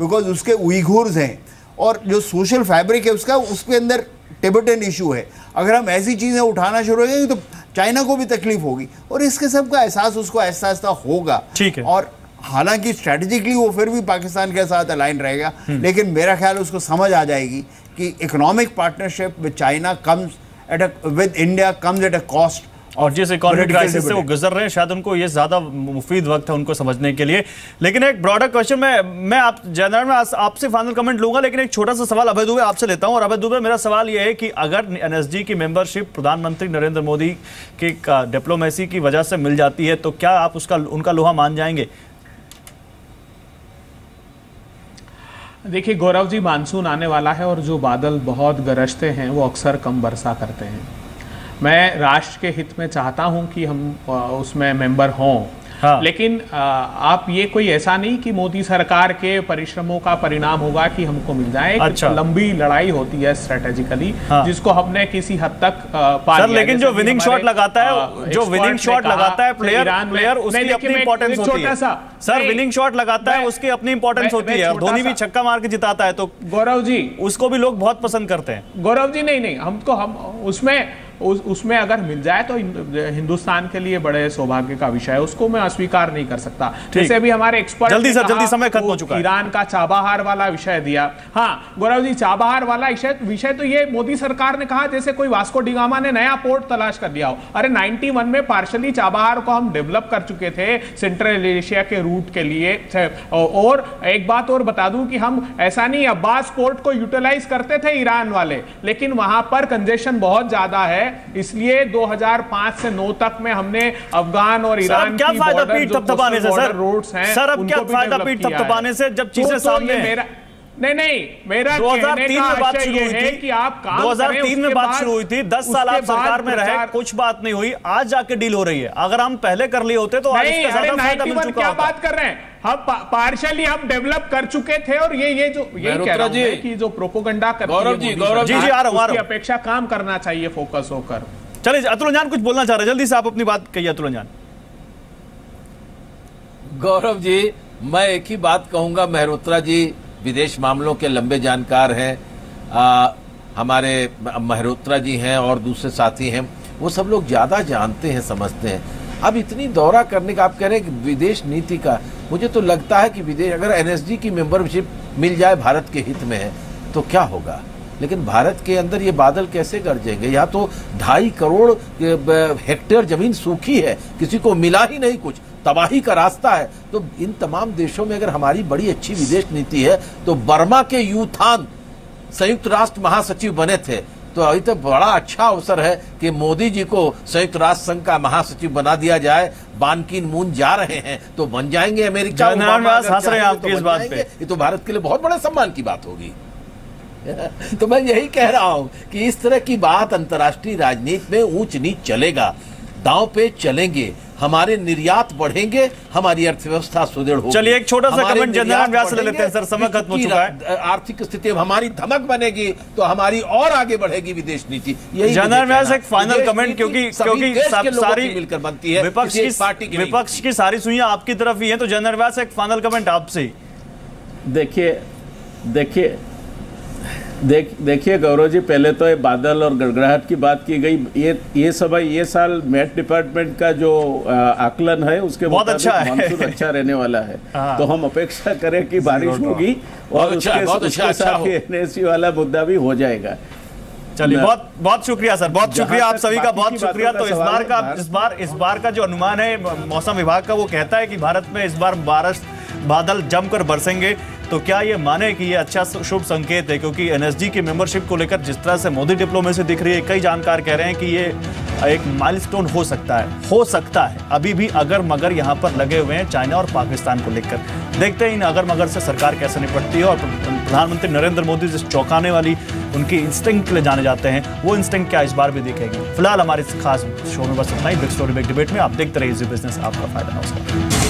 बिकॉज उसके उइघुर्स हैं और जो सोशल फैब्रिक है उसका, उसके अंदर टिबेटन इशू है। अगर हम ऐसी चीज़ें उठाना शुरू हो जाएंगे तो चाइना को भी तकलीफ होगी, और इसके सब का एहसास उसको ऐसा ऐसा होगा। ठीक है, और हालांकि स्ट्रेटेजिकली वो फिर भी पाकिस्तान के साथ अलाइन रहेगा, लेकिन मेरा ख्याल उसको समझ आ जाएगी कि economic partnership with China comes with India comes at a cost, और जिस इकोनॉमिक क्राइसिस से वो गुजर रहे हैं शायद उनको ये ज़्यादा मुफीद वक्त है उनको समझने के लिए। लेकिन एक ब्रॉडर क्वेश्चन मैं आप जनरल में आपसे फाइनल कमेंट लूंगा, लेकिन एक छोटा सा सवाल अभय दुबे आपसे लेता हूं। और अभय दुबे, मेरा सवाल ये है कि अगर एनएसजी की मेंबरशिप प्रधानमंत्री नरेंद्र मोदी की डिप्लोमेसी की वजह से मिल जाती है, तो क्या आप उसका उनका लोहा मान जाएंगे? देखिए गौरव जी, मानसून आने वाला है और जो बादल बहुत गरजते हैं वो अक्सर कम बरसा करते हैं। मैं राष्ट्र के हित में चाहता हूं कि हम उसमें मेंबर हों, हाँ। लेकिन आप ये कोई ऐसा नहीं कि मोदी सरकार के परिश्रमों का परिणाम होगा कि हमको मिल जाए। अच्छा। लंबी लड़ाई होती है स्ट्रेटेजिकली, हाँ। जिसको हमने किसी हद तक पार सर, लेकिन जो विनिंग शॉट लगाता है, जो विनिंग शॉट लगाता है प्लेयर, उसकी अपनी इंपॉर्टेंस होती है। सर, विनिंग शॉट लगाता है, उसकी अपनी इंपॉर्टेंस होती है। धोनी भी छक्का मार के जिताता है, तो गौरव जी उसको भी लोग बहुत पसंद करते हैं। गौरव जी नहीं, हमको हम उसमें अगर मिल जाए तो हिंदुस्तान के लिए बड़े सौभाग्य का विषय है, उसको मैं अस्वीकार नहीं कर सकता। जैसे भी हमारे एक्सपर्ट जल्दी समय खत्म हो चुका है, ईरान का चाबहार वाला विषय दिया। हाँ गौरव जी, चाबहार वाला विषय तो ये मोदी सरकार ने कहा जैसे कोई वास्को डिगामा ने नया पोर्ट तलाश कर दिया हो। अरे 91 में पार्शली चाबहार को हम डेवलप कर चुके थे सेंट्रल एशिया के रूट के लिए। और एक बात और बता दूं कि हम ऐसा नहीं अब्बास पोर्ट को यूटिलाइज करते थे ईरान वाले, लेकिन वहां पर कंजेशन बहुत ज्यादा है, इसलिए 2005 से 9 तक में हमने अफगान और ईरान की बॉर्डर जो बॉर्डर रोड्स हैं उनको भी डेवलप किया है। जब चीजें सामने मेरा 2003 में बात शुरू हुई थी कि आप काम 2003 में बात शुरू हुई थी, 10 साल आप सरकार में रहे, कुछ बात नहीं हुई, आज जाके डील हो रही है। अगर हम पहले कर लिए होते तो आज इसका ज्यादा फायदा मिल चुका। क्या बात कर रहे हैं, पार्शली हम डेवलप कर चुके थे। और ये जो कह रहा हूं कि जो प्रोपोगंडा करते अपेक्षा काम करना चाहिए फोकस होकर। चलिए अतुल अंजान कुछ बोलना चाह रहे हैं, जल्दी से आप अपनी बात कहिए अतुल अंजान। गौरव जी, मैं एक ही बात कहूंगा, मल्होत्रा जी विदेश मामलों के लंबे जानकार हैं, हमारे मल्होत्रा जी हैं और दूसरे साथी हैं, वो सब लोग ज़्यादा जानते हैं, समझते हैं। अब इतनी दौरा करने का आप कह रहे हैं कि विदेश नीति का, मुझे तो लगता है कि विदेश अगर एनएसजी की मेंबरशिप मिल जाए भारत के हित में है तो क्या होगा, लेकिन भारत के अंदर ये बादल कैसे गरजेंगे? यहाँ तो 2.5 करोड़ हेक्टेयर जमीन सूखी है, किसी को मिला ही नहीं कुछ, तबाही का रास्ता है। तो इन तमाम देशों में अगर हमारी बड़ी अच्छी विदेश नीति है, तो बर्मा के यूथान संयुक्त राष्ट्र महासचिव बने थे, तो अभी तो बड़ा अच्छा अवसर है कि मोदी जी को संयुक्त राष्ट्र संघ का महासचिव बना दिया जाए। बान की मून जा रहे हैं तो बन जाएंगे अमेरिका, ये तो भारत के लिए बहुत बड़े सम्मान की बात होगी। तो मैं यही कह रहा हूँ कि इस तरह की बात अंतर्राष्ट्रीय राजनीति में ऊंच नीच चलेगा, दांव पे चलेंगे, हमारे निर्यात बढ़ेंगे, हमारी अर्थव्यवस्था सुदृढ़ होगी। चलिए एक छोटा सा कमेंट जयनारायण व्यास से ले लेते हैं सर, समय खत्म हो चुका है। आर्थिक स्थिति हमारी धमक बनेगी तो हमारी और आगे बढ़ेगी विदेश नीति। यही जयनारायण व्यास एक फाइनल कमेंट, क्योंकि सारी मिलकर बनती है विपक्ष की, सारी सुइयां आपकी तरफ ही है, तो जयनारायण व्यास एक फाइनल कमेंट आपसे। देखिए गौरव जी, पहले तो ये बादल और गड़गड़ाहट की बात की गई, ये साल मैथ डिपार्टमेंट का जो आकलन है उसके बहुत अच्छा है, मानसून अच्छा रहने वाला है, तो हम अपेक्षा करें कि बारिश होगी और उसके साथ एनएससी वाला मुद्दा भी हो जाएगा। चलिए बहुत बहुत शुक्रिया सर, बहुत शुक्रिया आप सभी का, बहुत शुक्रिया। तो इस बार का जो अनुमान है मौसम विभाग का, वो कहता है कि भारत में इस बार बारिश, बादल जमकर बरसेंगे, तो क्या ये माने कि ये अच्छा शुभ संकेत है? क्योंकि एनएसजी की मेंबरशिप को लेकर जिस तरह से मोदी डिप्लोमेसी दिख रही है, कई जानकार कह रहे हैं कि ये एक माइलस्टोन हो सकता है, हो सकता है। अभी भी अगर मगर यहाँ पर लगे हुए हैं चाइना और पाकिस्तान को लेकर, देखते हैं इन अगर मगर से सरकार कैसे निपटती है। और प्रधानमंत्री नरेंद्र मोदी जिस चौंकाने वाली उनकी इंस्टिंक्ट के लिए जाने जाते हैं, वो इंस्टिंक्ट क्या इस बार भी दिखेगी? फिलहाल हमारे इस खास शो में बस इतना ही। बिग स्टोरी बिग डिबेट में आप देखते रहिए जी बिजनेस, आपका फायदा। नमस्कार।